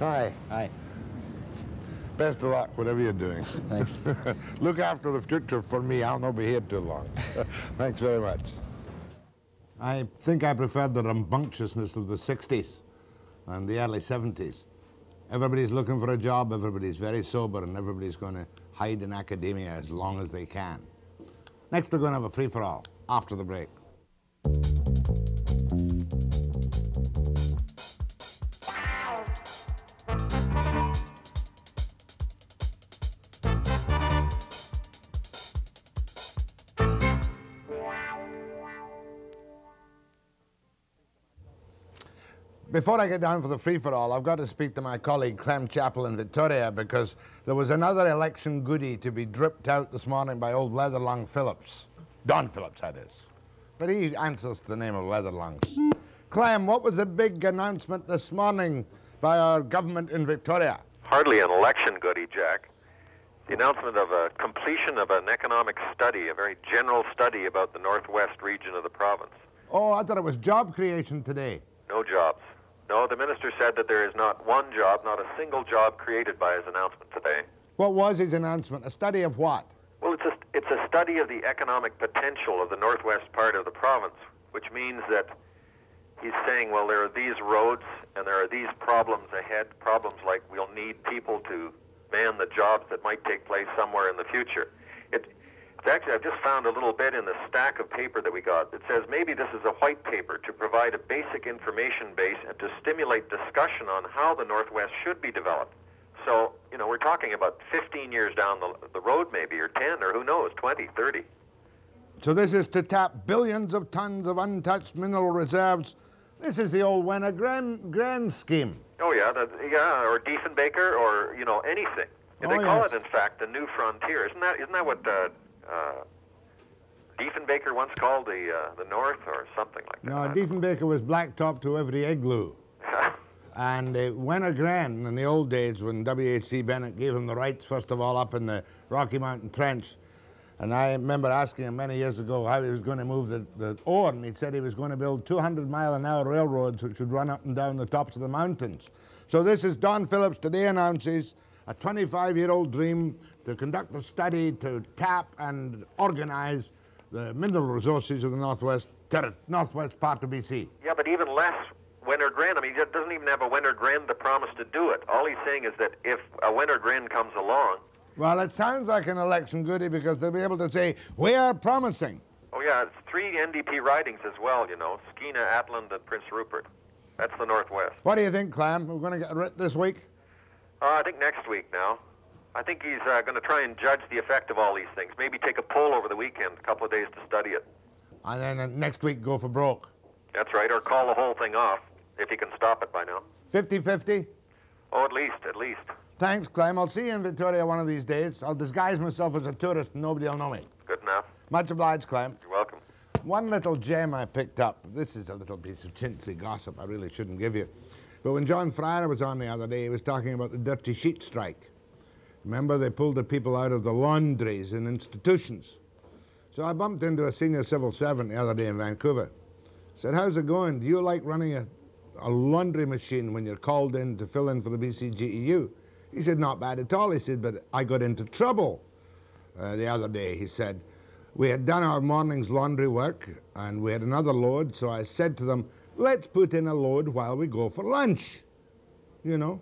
Hi. Hi. Best of luck, whatever you're doing. Thanks. Look after the future for me. I'll not be here too long. Thanks very much. I think I preferred the rambunctiousness of the sixties. And the early seventies. Everybody's looking for a job, everybody's very sober, and everybody's going to hide in academia as long as they can. Next, we're going to have a free-for-all after the break. Before I get down for the free-for-all, I've got to speak to my colleague Clem Chappell in Victoria, because there was another election goodie to be dripped out this morning by old Leatherlung Phillips. Don Phillips, that is. But he answers to the name of Leatherlungs. Clem, what was the big announcement this morning by our government in Victoria? Hardly an election goodie, Jack. The announcement of a completion of an economic study, a very general study about the northwest region of the province. Oh, I thought it was job creation today. No jobs. No, the minister said that there is not one job, not a single job created by his announcement today. What was his announcement? A study of what? Well, Well, it's a, it's a study of the economic potential of the northwest part of the province, which means that he's saying, well, there are these roads and there are these problems ahead, problems like we'll need people to man the jobs that might take place somewhere in the future. It, it's actually, I've just found a little bit in the stack of paper that we got that says maybe this is a white paper to provide a basic information base and to stimulate discussion on how the northwest should be developed. So, you know, we're talking about fifteen years down the, the road maybe, or ten, or who knows, twenty, thirty. So this is to tap billions of tons of untouched mineral reserves. This is the old Wenner-Gren scheme. Oh, yeah, that, yeah, or Diefenbaker, or, you know, anything. Oh, they call yes. it, in fact, the New Frontier. Isn't that, isn't that what uh, uh, Diefenbaker once called the uh, the North, or something like that? No, Diefenbaker was blacktop to every igloo. And uh, Wenner-Gren, in the old days when W H C Bennett gave him the rights, first of all, up in the Rocky Mountain Trench, and I remember asking him many years ago how he was going to move the, the ore, and he said he was going to build two hundred mile an hour railroads which would run up and down the tops of the mountains. So this is Don Phillips today announces a twenty-five-year-old dream to conduct a study to tap and organize the mineral resources of the northwest, ter- northwest part of B C. Yeah, but even less Wenner-Gren. I mean, he doesn't even have a Wenner-Gren to promise to do it. All he's saying is that if a Wenner-Gren comes along... Well, it sounds like an election goodie because they'll be able to say, we are promising. Oh, yeah, it's three N D P ridings as well, you know, Skeena, Atland, and Prince Rupert. That's the northwest. What do you think, Clam? We're going to get it this week? Uh, I think next week now. I think he's uh, going to try and judge the effect of all these things. Maybe take a poll over the weekend, a couple of days to study it. And then uh, next week go for broke. That's right, or call the whole thing off, if he can stop it by now. fifty-fifty? Oh, at least, at least. Thanks, Clem. I'll see you in Victoria one of these days. I'll disguise myself as a tourist and nobody'll know me. Good enough. Much obliged, Clem. You're welcome. One little gem I picked up. This is a little piece of chintzy gossip I really shouldn't give you. But when John Fryer was on the other day, he was talking about the dirty sheet strike. Remember, they pulled the people out of the laundries and institutions. So I bumped into a senior civil servant the other day in Vancouver. Said, how's it going? Do you like running a, a laundry machine when you're called in to fill in for the B C G E U? He said, not bad at all. He said, but I got into trouble uh, the other day. He said, we had done our morning's laundry work and we had another load, so I said to them, let's put in a load while we go for lunch, you know.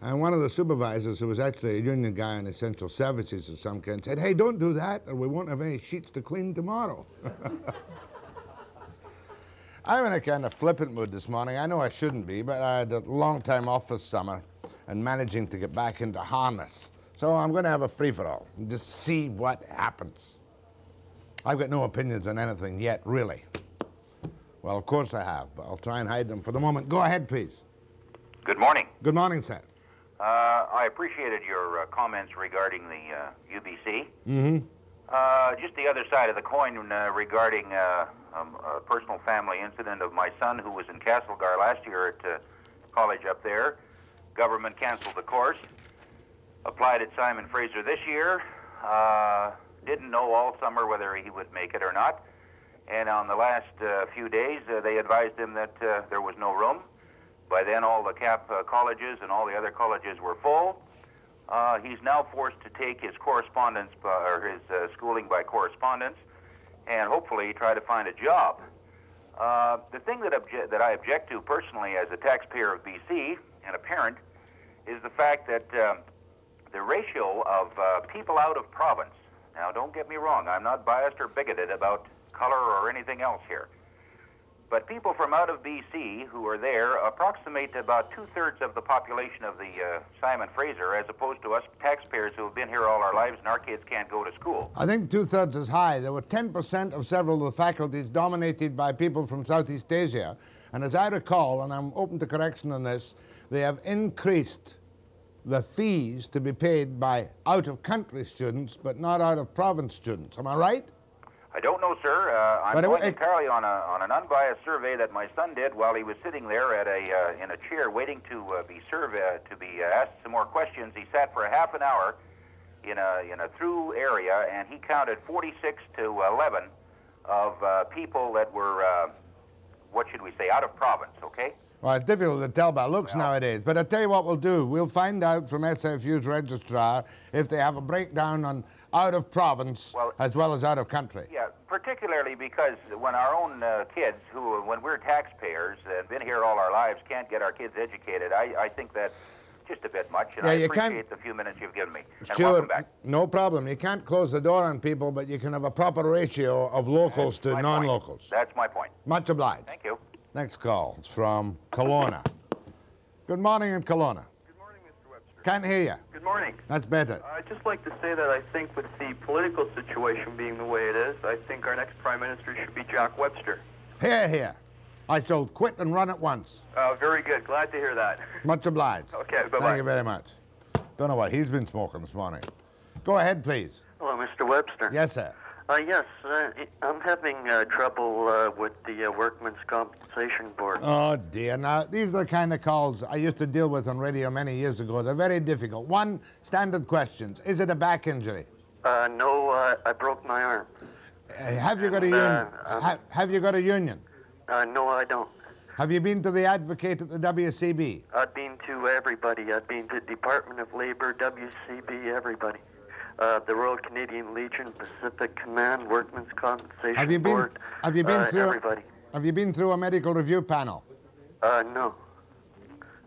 And one of the supervisors, who was actually a union guy in essential services of some kind, said, hey, don't do that or we won't have any sheets to clean tomorrow. I'm in a kind of flippant mood this morning. I know I shouldn't be, but I had a long time off this summer and managing to get back into harness. So I'm going to have a free-for-all and just see what happens. I've got no opinions on anything yet, really. Well, of course I have, but I'll try and hide them for the moment. Go ahead, please. Good morning. Good morning, sir. Uh, I appreciated your uh, comments regarding the uh, U B C. Mm-hmm. Uh, just the other side of the coin uh, regarding... Uh, Um, a personal family incident of my son who was in Castlegar last year at uh, college up there. Government canceled the course. Applied at Simon Fraser this year. Uh, didn't know all summer whether he would make it or not. And on the last uh, few days, uh, they advised him that uh, there was no room. By then, all the cap uh, colleges and all the other colleges were full. Uh, he's now forced to take his correspondence by, or his uh, schooling by correspondence, and hopefully try to find a job. Uh, the thing that, obje- that I object to personally as a taxpayer of B C and a parent is the fact that uh, the ratio of uh, people out of province, now don't get me wrong, I'm not biased or bigoted about color or anything else here, but people from out of B C who are there approximate about two-thirds of the population of the uh, Simon Fraser, as opposed to us taxpayers who have been here all our lives and our kids can't go to school. I think two-thirds is high. There were ten percent of several of the faculties dominated by people from Southeast Asia. And as I recall, and I'm open to correction on this, they have increased the fees to be paid by out-of-country students, but not out-of-province students. Am I right? I don't know, sir. Uh, I'm going entirely on, a, on an unbiased survey that my son did while he was sitting there at a uh, in a chair waiting to uh, be surveyed, to be uh, asked some more questions. He sat for a half an hour in a in a through area, and he counted forty-six to eleven of uh, people that were uh, what should we say, out of province. Okay. Well, it's difficult to tell by looks well, nowadays. But I tell you what we'll do. We'll find out from S F U's registrar if they have a breakdown on out of province well, as well as out of country. Yeah, particularly because when our own uh, kids, who when we're taxpayers and been here all our lives, can't get our kids educated, I, I think that's just a bit much. And yeah, I you appreciate can't... the few minutes you've given me. And sure, welcome back. No problem. You can't close the door on people, but you can have a proper ratio of locals that's to non-locals. Point. That's my point. Much obliged. Thank you. Next call is from Kelowna. Good morning in Kelowna. Can't hear you. Good morning. That's better. I'd just like to say that I think with the political situation being the way it is, I think our next Prime Minister should be Jack Webster. Hear, hear. I shall quit and run at once. Uh, very good. Glad to hear that. Much obliged. Okay, bye-bye. Thank you very much. Don't know what he's been smoking this morning. Go ahead, please. Hello, Mister Webster. Yes, sir. Uh, yes, uh, I'm having uh, trouble uh, with the uh, Workmen's Compensation Board. Oh, dear. Now, these are the kind of calls I used to deal with on radio many years ago. They're very difficult. One, standard questions. Is it a back injury? Uh, no, uh, I broke my arm. Uh, have, you got a un- uh, um, ha- have you got a union? Uh, no, I don't. Have you been to the advocate at the W C B? I've been to everybody. I've been to Department of Labor, W C B, everybody. Uh, the Royal Canadian Legion, Pacific Command, Workmen's Compensation have you been, Board, have you been uh, through everybody. A, have you been through a medical review panel? Uh, no.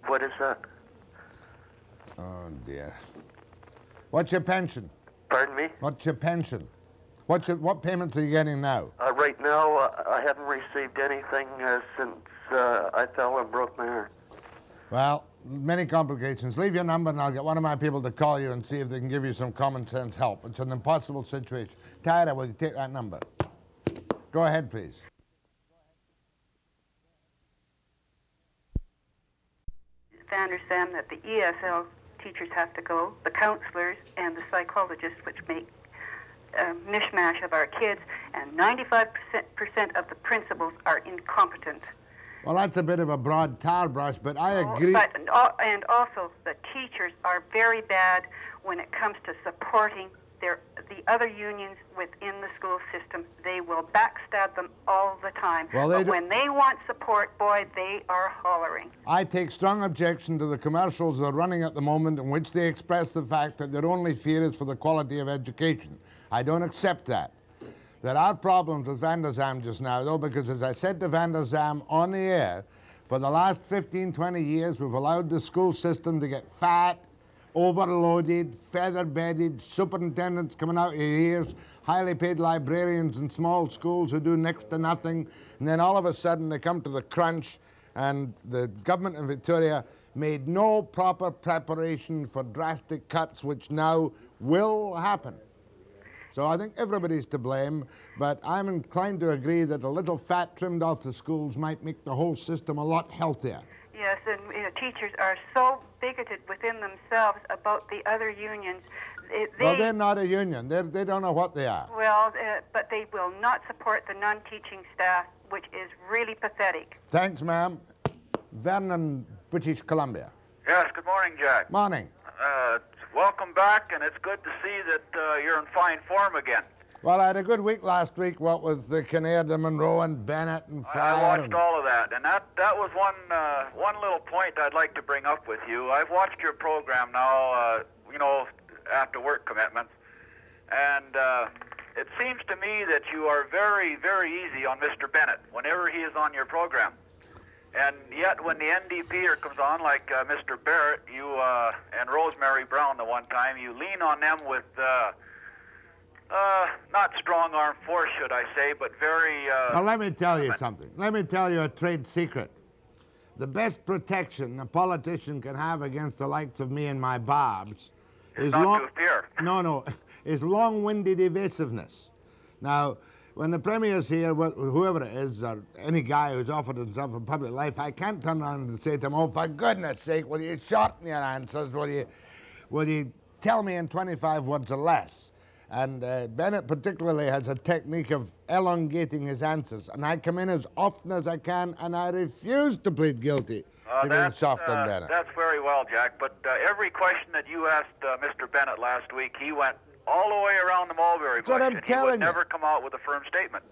What is that? Oh, dear. What's your pension? Pardon me? What's your pension? What's your, what payments are you getting now? Uh, right now, uh, I haven't received anything uh, since uh, I fell and broke my arm. Well... many complications. Leave your number and I'll get one of my people to call you and see if they can give you some common sense help. It's an impossible situation. Tyra, will you take that number? Go ahead, please. I understand that the E S L teachers have to go, the counselors and the psychologists, which make a mishmash of our kids, and ninety-five percent of the principals are incompetent. Well, that's a bit of a broad tar brush, but I agree. Oh, but, and also, the teachers are very bad when it comes to supporting their the other unions within the school system. They will backstab them all the time. Well, they but do- when they want support, boy, they are hollering. I take strong objection to the commercials that are running at the moment in which they express the fact that their only fear is for the quality of education. I don't accept that. There are problems with Van der Zam just now, though, because as I said to Van der Zam on the air, for the last fifteen, twenty years, we've allowed the school system to get fat, overloaded, feather-bedded, superintendents coming out of your ears, highly paid librarians in small schools who do next to nothing, and then all of a sudden they come to the crunch, and the government in Victoria made no proper preparation for drastic cuts, which now will happen. So I think everybody's to blame, but I'm inclined to agree that a little fat trimmed off the schools might make the whole system a lot healthier. Yes, and you know, teachers are so bigoted within themselves about the other unions. They, well, they're not a union. They're, they don't know what they are. Well, uh, but they will not support the non-teaching staff, which is really pathetic. Thanks, ma'am. Vernon, British Columbia. Yes, good morning, Jack. Morning. Uh, Welcome back, and it's good to see that uh, you're in fine form again. Well, I had a good week last week, what with the Kinnaird and Monroe and Bennett and Fowler. I watched and... all of that, and that, that was one uh, one little point I'd like to bring up with you. I've watched your program now, uh, you know, after work commitments, and uh, it seems to me that you are very, very easy on Mister Bennett whenever he is on your program. And yet, when the N D P comes on, like uh, Mister Barrett, you uh, and Rosemary Brown, the one time, you lean on them with uh, uh, not strong arm force, should I say, but very. Uh, now, let me tell you something. Let me tell you a trade secret. The best protection a politician can have against the likes of me and my barbs is not long. To appear. No, no, is long-winded evasiveness. Now. When the Premier's here, whoever it is, or any guy who's offered himself a public life, I can't turn around and say to him, oh, for goodness sake, will you shorten your answers? Will you will you tell me in twenty-five words or less? And uh, Bennett particularly has a technique of elongating his answers. And I come in as often as I can, and I refuse to plead guilty uh, to being soft on uh, Bennett. That's very well, Jack. But uh, every question that you asked uh, Mister Bennett last week, he went all the way around the Mulberry Bush, and he would never come out with a firm statement.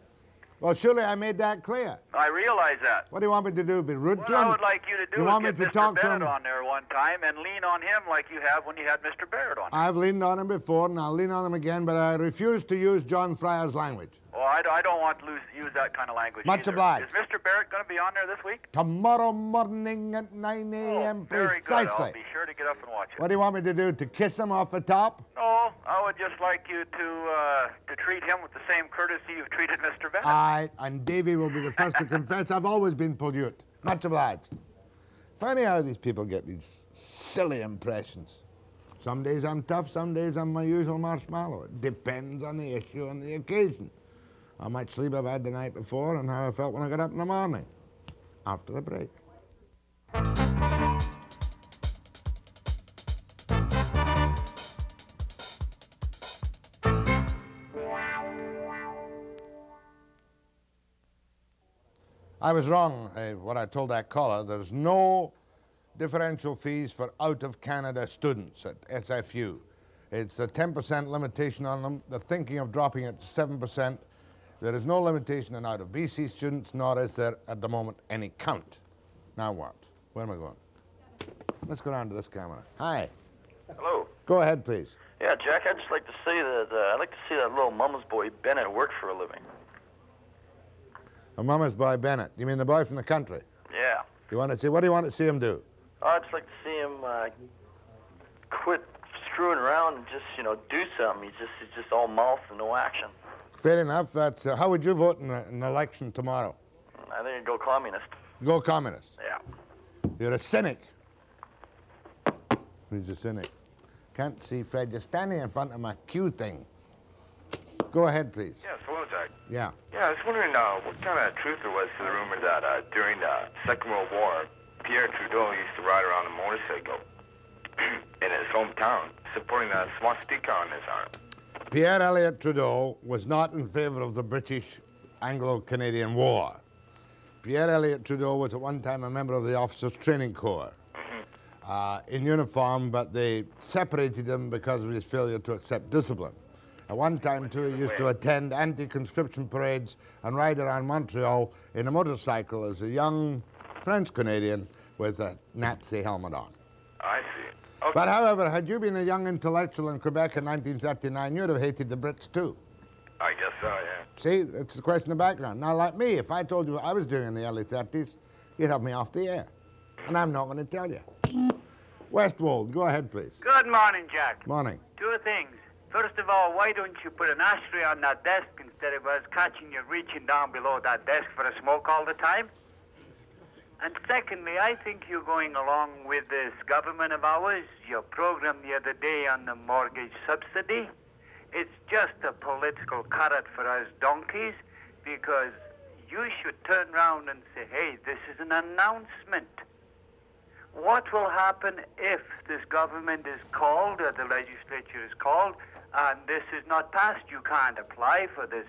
Well, surely I made that clear. I realize that. What do you want me to do? Be rude what to him? What I would like you to do you is want get me to Mister talk Barrett to him? On there one time and lean on him like you have when you had Mister Barrett on. I've leaned on him before, and I'll lean on him again, but I refuse to use John Fryer's language. Oh, I, I don't want to lose, use that kind of language Much either. Obliged. Is Mister Barrett going to be on there this week? Tomorrow morning at nine a.m. Oh, precisely. Very good. I'll be sure to get up and watch it. What do you want me to do? To kiss him off the top? No, I would just like you to, uh, to treat him with the same courtesy you've treated Mister Barrett. I And Davy will be the first to confess I've always been pollute. Much obliged. Funny how these people get these silly impressions. Some days I'm tough, some days I'm my usual marshmallow. It depends on the issue and the occasion. How much sleep I've had the night before and how I felt when I got up in the morning. After the break. I was wrong uh, when I told that caller there's no differential fees for out-of-Canada students at S F U. It's a ten percent limitation on them. They're thinking of dropping it to seven percent. There is no limitation on out-of-B C students, nor is there at the moment any count. Now what? Where am I going? Let's go down to this camera. Hi. Hello. Go ahead, please. Yeah, Jack, I'd just like to say that uh, I'd like to see that little mama's boy Bennett work for a living. A mama's boy Bennett. You mean the boy from the country? Yeah. You want to see? What do you want to see him do? I'd just like to see him uh, quit screwing around and just, you know, do something. He's just, he's just all mouth and no action. Fair enough. That's. Uh, how would you vote in a, an election tomorrow? I think I'd go communist. Go communist. Yeah. You're a cynic. He's a cynic. Can't see Fred. You're standing in front of my cue thing. Go ahead, please. Yes, hello, Jack. Yeah. Yeah, I was wondering uh, what kind of truth there was to the rumor that uh, during the Second World War, Pierre Trudeau used to ride around a motorcycle in his hometown, supporting a swastika on his arm. Pierre Elliott Trudeau was not in favor of the British Anglo-Canadian War. Pierre Elliott Trudeau was at one time a member of the Officers' Training Corps, mm-hmm. uh, in uniform, but they separated him because of his failure to accept discipline. At one time, too, he used to attend anti-conscription parades and ride around Montreal in a motorcycle as a young French-Canadian with a Nazi helmet on. I see. Okay. But, however, had you been a young intellectual in Quebec in nineteen thirty-nine, you would have hated the Brits, too. I guess so, yeah. See, it's a question of background. Now, like me, if I told you what I was doing in the early thirties, you'd have me off the air. And I'm not going to tell you. Westwold, go ahead, please. Good morning, Jack. Morning. Two things. First of all, why don't you put an ashtray on that desk instead of us catching you reaching down below that desk for a smoke all the time? And secondly, I think you're going along with this government of ours, your program the other day on the mortgage subsidy. It's just a political carrot for us donkeys, because you should turn around and say, hey, this is an announcement. What will happen if this government is called or the legislature is called and this is not passed? You can't apply for this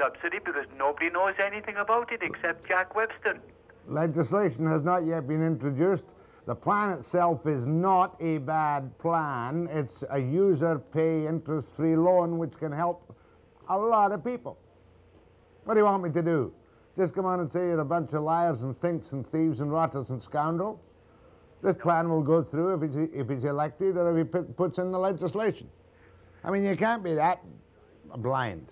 subsidy because nobody knows anything about it except Jack Webster. Legislation has not yet been introduced. The plan itself is not a bad plan. It's a user-pay, interest-free loan which can help a lot of people. What do you want me to do? Just come on and say you're a bunch of liars and finks and thieves and rotters and scoundrels? This plan will go through if it's, if it's elected or if it puts in the legislation. I mean, you can't be that blind.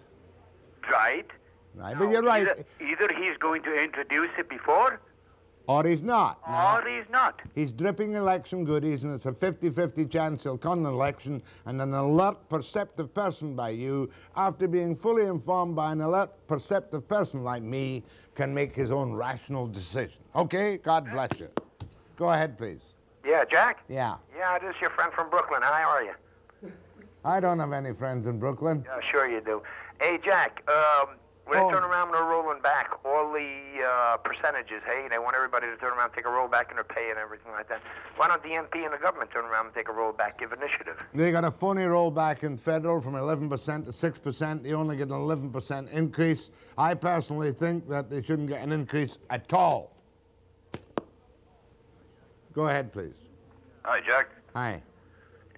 Right. Right, no, but you're right. Either, either he's going to introduce it before... Or he's not. Or no. he's not. He's dripping election goodies, and it's a fifty-fifty chance he'll con an election, and an alert, perceptive person by you, after being fully informed by an alert, perceptive person like me, can make his own rational decision. Okay? God bless you. Go ahead, please. Yeah, Jack? Yeah. Yeah, this is your friend from Brooklyn. How are you? I don't have any friends in Brooklyn. Yeah, sure you do. Hey, Jack, um, when oh. I turn around and they're rolling back, all the uh, percentages, hey, they want everybody to turn around and take a roll back in their pay and everything like that. Why don't the M P and the government turn around and take a roll back, give initiative? They got a phony roll back in federal from eleven percent to six percent. They only get an eleven percent increase. I personally think that they shouldn't get an increase at all. Go ahead, please. Hi, Jack. Hi.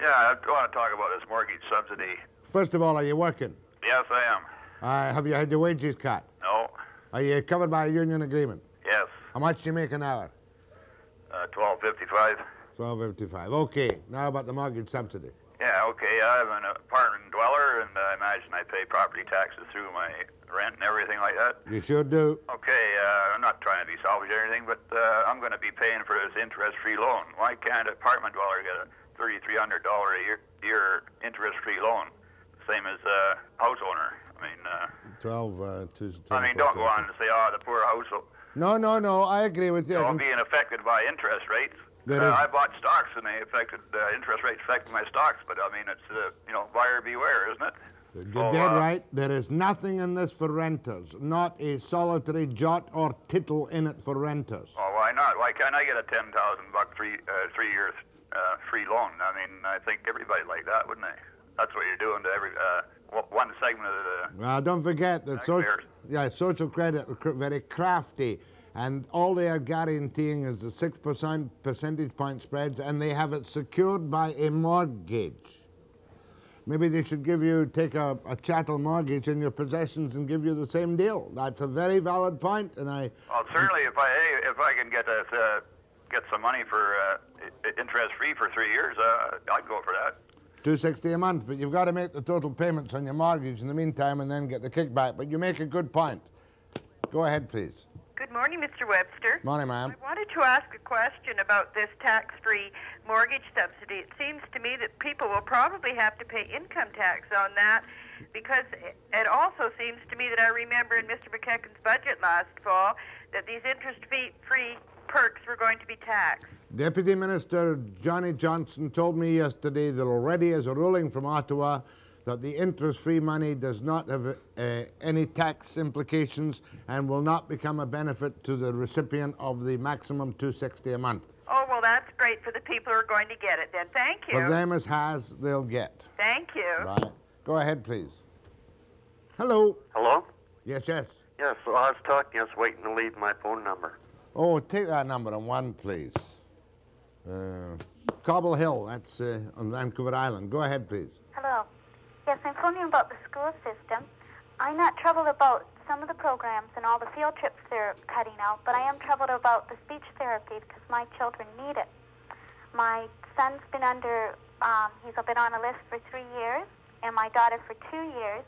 Yeah, I want to talk about this mortgage subsidy. First of all, are you working? Yes, I am. Uh, have you had your wages cut? No. Are you covered by a union agreement? Yes. How much do you make an hour? Uh, twelve fifty-five. Twelve fifty-five. Okay. Now about the mortgage subsidy. Yeah. Okay. I'm an apartment dweller, and I imagine I pay property taxes through my rent and everything like that. You sure do. Okay. Uh, I'm not trying to be salvage or anything, but uh, I'm going to be paying for this interest-free loan. Why can't an apartment dweller get a thirty-three hundred dollar a year, year interest-free loan, same as a uh, house owner? I mean, uh, twelve. Uh, two, I mean, don't go on and say, "Oh, the poor household." No, no, no. I agree with you. Don't being affected by interest rates. Uh, I bought stocks, and they affected uh, interest rates affected my stocks. But I mean, it's uh, you know, buyer beware, isn't it? You're so, dead uh, right. There is nothing in this for renters. Not a solitary jot or tittle in it for renters. Oh, why not? Why can't I get a ten thousand buck three uh, three years uh, free loan? I mean, I think everybody like that, wouldn't they? That's what you're doing to every. Uh, One segment of the... Well, don't forget that social, yeah, social credit are very crafty, and all they are guaranteeing is the six percent percentage point spreads, and they have it secured by a mortgage. Maybe they should give you, take a, a chattel mortgage in your possessions and give you the same deal. That's a very valid point, and I... Well, certainly, if I, hey, if I can get this, uh, get some money for uh, interest-free for three years, uh, I'd go for that. two sixty a month, but you've got to make the total payments on your mortgage in the meantime and then get the kickback. But you make a good point. Go ahead, please. Good morning, Mister Webster. Morning, ma'am. I wanted to ask a question about this tax-free mortgage subsidy. It seems to me that people will probably have to pay income tax on that, because it also seems to me that I remember in Mister McKechen's budget last fall that these interest-free perks were going to be taxed. Deputy Minister Johnny Johnson told me yesterday that already as a ruling from Ottawa that the interest-free money does not have uh, any tax implications and will not become a benefit to the recipient of the maximum two sixty a month. Oh, well, that's great for the people who are going to get it then. Thank you. For them as has, they'll get. Thank you. Right. Go ahead, please. Hello. Hello? Yes, yes. Yes, well, I was talking. I was waiting to leave my phone number. Oh, take that number and one, please. Uh, Cobble Hill, that's uh, on Vancouver Island. Go ahead, please. Hello. Yes, I'm phoning about the school system. I'm not troubled about some of the programs and all the field trips they're cutting out, but I am troubled about the speech therapy because my children need it. My son's been under, um, he's been on a list for three years, and my daughter for two years,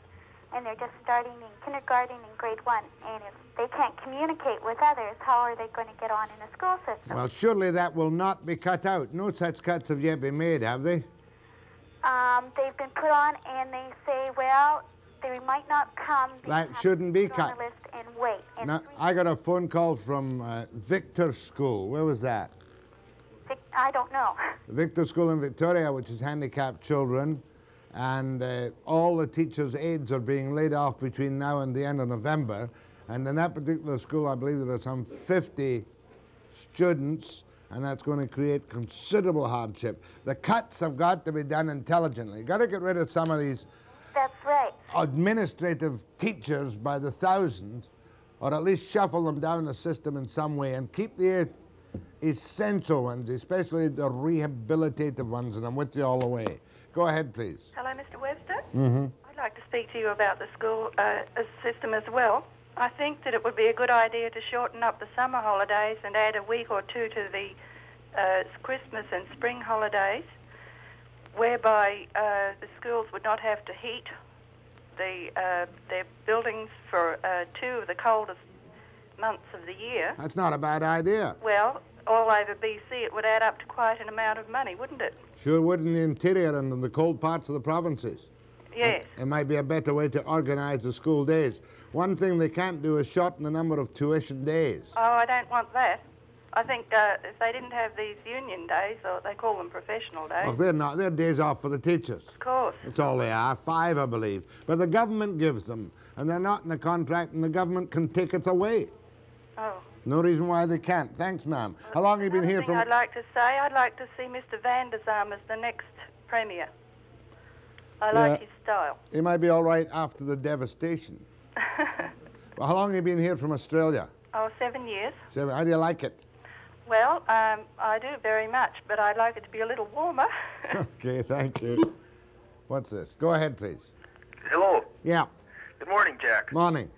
and they're just starting in kindergarten and grade one, and it's they can't communicate with others. How are they going to get on in the school system? Well, surely that will not be cut out. No such cuts have yet been made, have they? Um, they've been put on, and they say, well, they might not come. That shouldn't be cut. And wait. And now, I got a phone call from uh, Victor School. Where was that? Vic I don't know. Victor School in Victoria, which is handicapped children, and uh, all the teachers' aides are being laid off between now and the end of November. And in that particular school, I believe there are some fifty students, and that's going to create considerable hardship. The cuts have got to be done intelligently. You've got to get rid of some of these that's right. administrative teachers by the thousand, or at least shuffle them down the system in some way, and keep the essential ones, especially the rehabilitative ones, and I'm with you all the way. Go ahead, please. Hello, Mister Webster. Mm-hmm. I'd like to speak to you about the school uh, system as well. I think that it would be a good idea to shorten up the summer holidays and add a week or two to the uh, Christmas and spring holidays, whereby uh, the schools would not have to heat the, uh, their buildings for uh, two of the coldest months of the year. That's not a bad idea. Well, all over B C it would add up to quite an amount of money, wouldn't it? Sure would in the interior and in the cold parts of the provinces. Yes. It, it might be a better way to organise the school days. One thing they can't do is shorten the number of tuition days. Oh, I don't want that. I think uh, if they didn't have these union days, or they call them professional days. Oh, they're not. They're days off for the teachers. Of course. That's all they are, five, I believe. But the government gives them, and they're not in the contract, and the government can take it away. Oh. No reason why they can't. Thanks, ma'am. Well, how long have you been here for? I'd like to say, I'd like to see Mister Van der Zalm as the next Premier. I like yeah. his style. He might be all right after the devastation. Well, how long have you been here from Australia? Oh, seven years. Seven. How do you like it? Well, um, I do very much, but I'd like it to be a little warmer. Okay, thank you. What's this? Go ahead, please. Hello. Yeah. Good morning, Jack. Morning.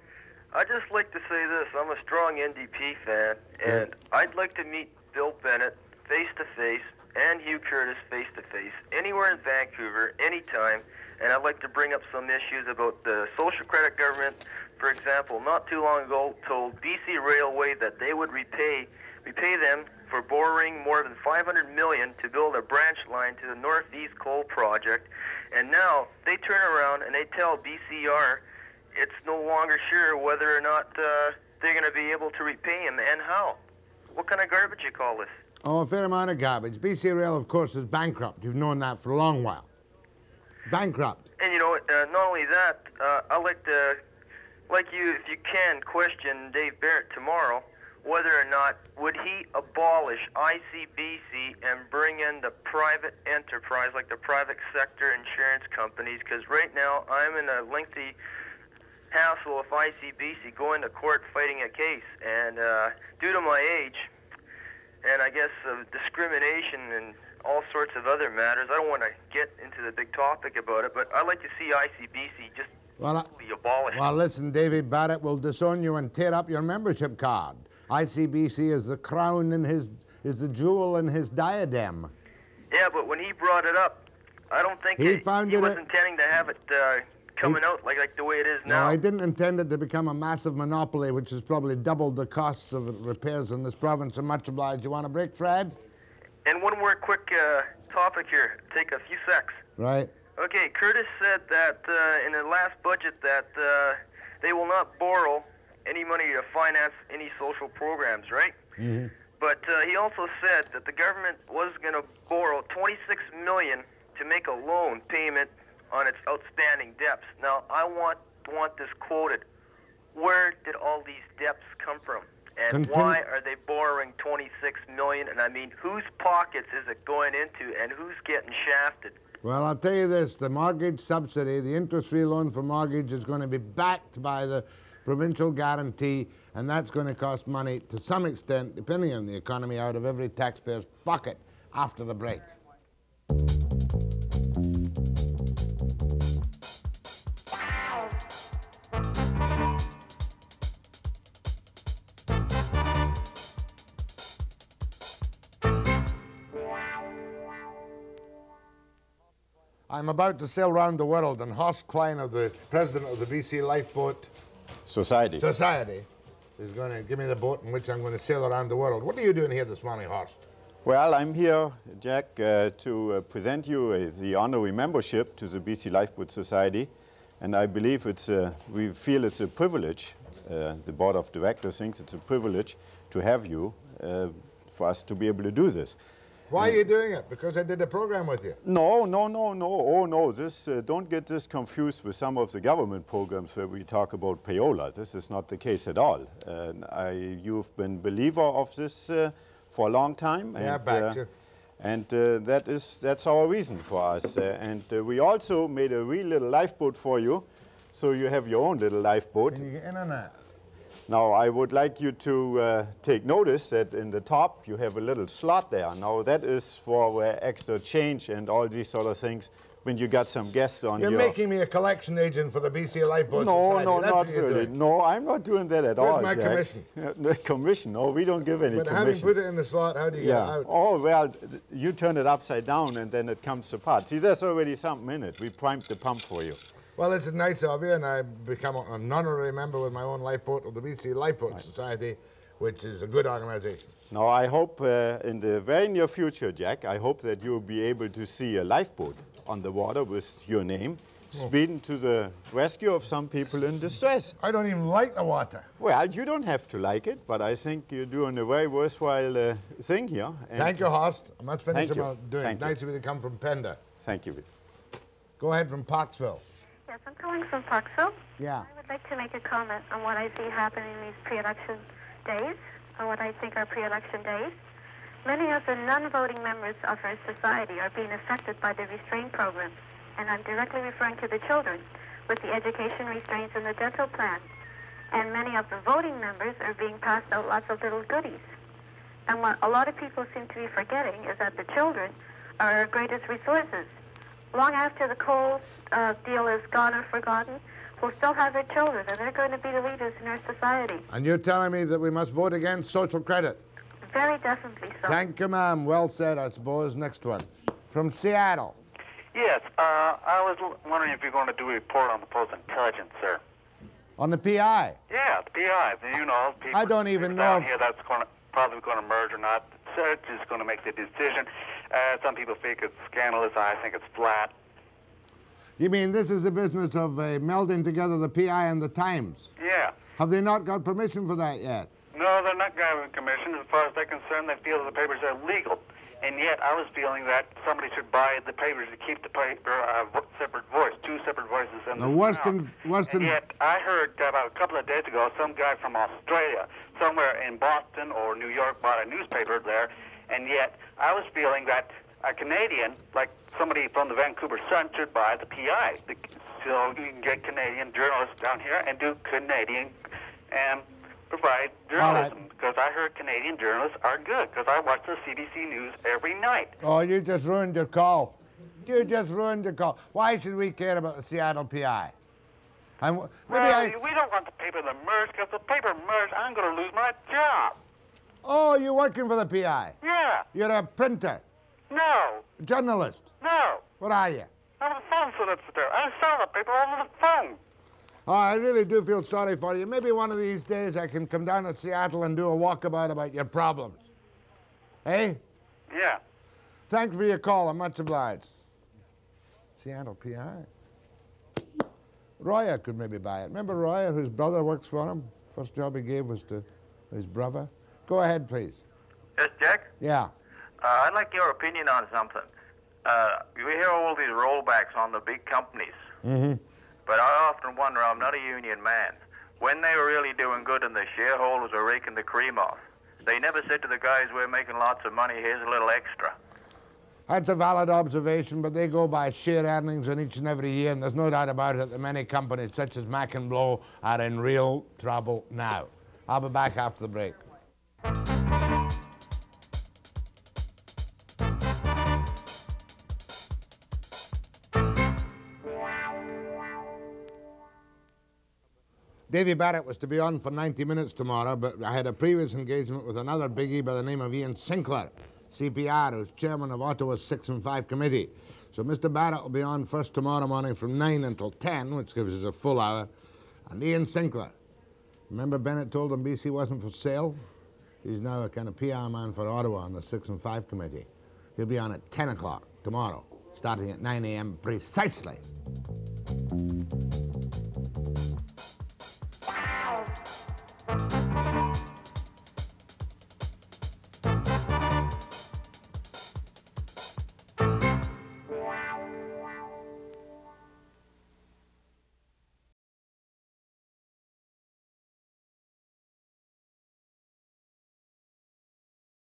I'd just like to say this. I'm a strong N D P fan, and yeah. I'd like to meet Bill Bennett face-to-face and Hugh Curtis face-to-face anywhere in Vancouver, anytime. And I'd like to bring up some issues about the social credit government. For example, not too long ago told B C Railway that they would repay repay them for borrowing more than five hundred million dollars to build a branch line to the Northeast Coal Project. And now they turn around and they tell B C R it's no longer sure whether or not uh, they're going to be able to repay him and how. What kind of garbage you call this? Oh, a fair amount of garbage. B C Rail, of course, is bankrupt. You've known that for a long while. Bankrupt. And, you know, uh, not only that, uh, I'd like to, like you, if you can, question Dave Barrett tomorrow whether or not would he abolish I C B C and bring in the private enterprise, like the private sector insurance companies, because right now I'm in a lengthy hassle with I C B C going to court fighting a case. And uh, due to my age and I guess uh, discrimination and all sorts of other matters, I don't want to get into the big topic about it, but I'd like to see I C B C just well, totally abolished. Well, listen, Davy Barrett will disown you and tear up your membership card. I C B C is the crown in his, is the jewel in his diadem. Yeah, but when he brought it up, I don't think he, it, found he it was a... intending to have it uh, coming he... out like, like the way it is now. No, he didn't intend it to become a massive monopoly, which has probably doubled the costs of repairs in this province. And much obliged. You want a break, Fred? And one more quick uh, topic here. Take a few secs. Right. Okay, Curtis said that uh, in the last budget that uh, they will not borrow any money to finance any social programs, right? Mm-hmm. But uh, he also said that the government was going to borrow twenty-six million dollars to make a loan payment on its outstanding debts. Now, I want want this quoted. Where did all these debts come from? And Continu- why are they borrowing twenty-six million dollars? And I mean, whose pockets is it going into and who's getting shafted? Well, I'll tell you this. The mortgage subsidy, the interest-free loan for mortgage, is going to be backed by the provincial guarantee, and that's going to cost money to some extent, depending on the economy, out of every taxpayer's pocket after the break. I'm about to sail round the world, and Horst Klein, of the president of the B C Lifeboat Society. Society is going to give me the boat in which I'm going to sail around the world. What are you doing here this morning, Horst? Well, I'm here, Jack, uh, to uh, present you uh, the honorary membership to the B C Lifeboat Society, and I believe it's uh, we feel it's a privilege. Uh, the board of directors thinks it's a privilege to have you uh, for us to be able to do this. Why are you doing it? Because I did a program with you. No, no, no, no. Oh, no. This uh, don't get this confused with some of the government programs where we talk about payola. This is not the case at all. Uh, I, you've been a believer of this uh, for a long time. Yeah, and, back uh, to. And uh, that is, that's our reason for us. Uh, and uh, we also made a real little lifeboat for you, so you have your own little lifeboat. Can you get in on that? Now, I would like you to uh, take notice that in the top you have a little slot there. Now, that is for uh, extra change and all these sort of things when you got some guests on your... You're making me a collection agent for the B C Lifeboat Society. No, no, not really. Doing. No, I'm not doing that at all, Jack. Where's my commission? Commission? No, we don't give any commission. But having put it in the slot, how do you yeah. get it out? Oh, well, you turn it upside down and then it comes apart. See, there's already something in it. We primed the pump for you. Well, it's nice of you, and I've become an honorary member with my own lifeboat of the B C Lifeboat right. Society, which is a good organization. Now, I hope uh, in the very near future, Jack, I hope that you'll be able to see a lifeboat on the water with your name, speeding to the rescue of some people in distress. I don't even like the water. Well, you don't have to like it, but I think you're doing a very worthwhile uh, thing here. And thank you, Horst. I must finish about doing it. Nice of you to come from Pender. Thank you. Go ahead from Parksville. Yes, I'm calling from Parksville. Yeah. I would like to make a comment on what I see happening these pre-election days, or what I think are pre-election days. Many of the non-voting members of our society are being affected by the restraint program, and I'm directly referring to the children with the education restraints and the dental plan. And many of the voting members are being passed out lots of little goodies. And what a lot of people seem to be forgetting is that the children are our greatest resources. Long after the coal uh, deal is gone or forgotten, who still have their children, and they're going to be the leaders in our society. And you're telling me that we must vote against social credit? Very definitely so. Thank you, ma'am. Well said, I suppose. Next one. From Seattle. Yes, uh, I was wondering if you're going to do a report on the post intelligence, sir. On the P I? Yeah, the P I. You know, people, I don't even know if... here that's going to, probably going to merge or not. The search is going to make the decision. Uh, some people think it's scandalous. I think it's flat. You mean this is the business of uh, melding together the P I and the Times? Yeah. Have they not got permission for that yet? No, they're not government commission. As far as they're concerned, they feel the papers are legal. And yet I was feeling that somebody should buy the papers to keep the paper uh, separate voice, two separate voices in the, the Western, Western. And yet I heard about a couple of days ago some guy from Australia, somewhere in Boston or New York, bought a newspaper there. And yet I was feeling that a Canadian, like somebody from the Vancouver Sun, should buy the P I. The, so you can get Canadian journalists down here and do Canadian and... Um, provide journalism, because right. I heard Canadian journalists are good, because I watch the C B C News every night. Oh, you just ruined your call. You just ruined your call. Why should we care about the Seattle P I? I'm, maybe well, I... we don't want the paper to merge, because the paper merge, I'm going to lose my job. Oh, you're working for the P I? Yeah. You're a printer? No. A journalist? No. What are you? I'm a phone solicitor. I sell the paper over the phone. Oh, I really do feel sorry for you. Maybe one of these days I can come down to Seattle and do a walkabout about your problems. Eh? Yeah. Thanks for your call. I'm much obliged. Seattle P I. Royer could maybe buy it. Remember Royer, whose brother works for him? First job he gave was to his brother. Go ahead, please. Yes, Jack? Yeah. Uh, I'd like your opinion on something. Uh, we hear all these rollbacks on the big companies. Mm-hmm. But I often wonder, I'm not a union man, when they were really doing good and the shareholders are raking the cream off, they never said to the guys, we're making lots of money, here's a little extra. That's a valid observation, but they go by share earnings in each and every year, and there's no doubt about it that many companies such as Mac and Blow are in real trouble now. I'll be back after the break. Davy Barrett was to be on for ninety minutes tomorrow, but I had a previous engagement with another biggie by the name of Ian Sinclair, C P R, who's chairman of Ottawa's six and five committee. So Mister Barrett will be on first tomorrow morning from nine until ten, which gives us a full hour, and Ian Sinclair. Remember Bennett told him B C wasn't for sale? He's now a kind of P R man for Ottawa on the six and five committee. He'll be on at ten o'clock tomorrow, starting at nine a.m. precisely.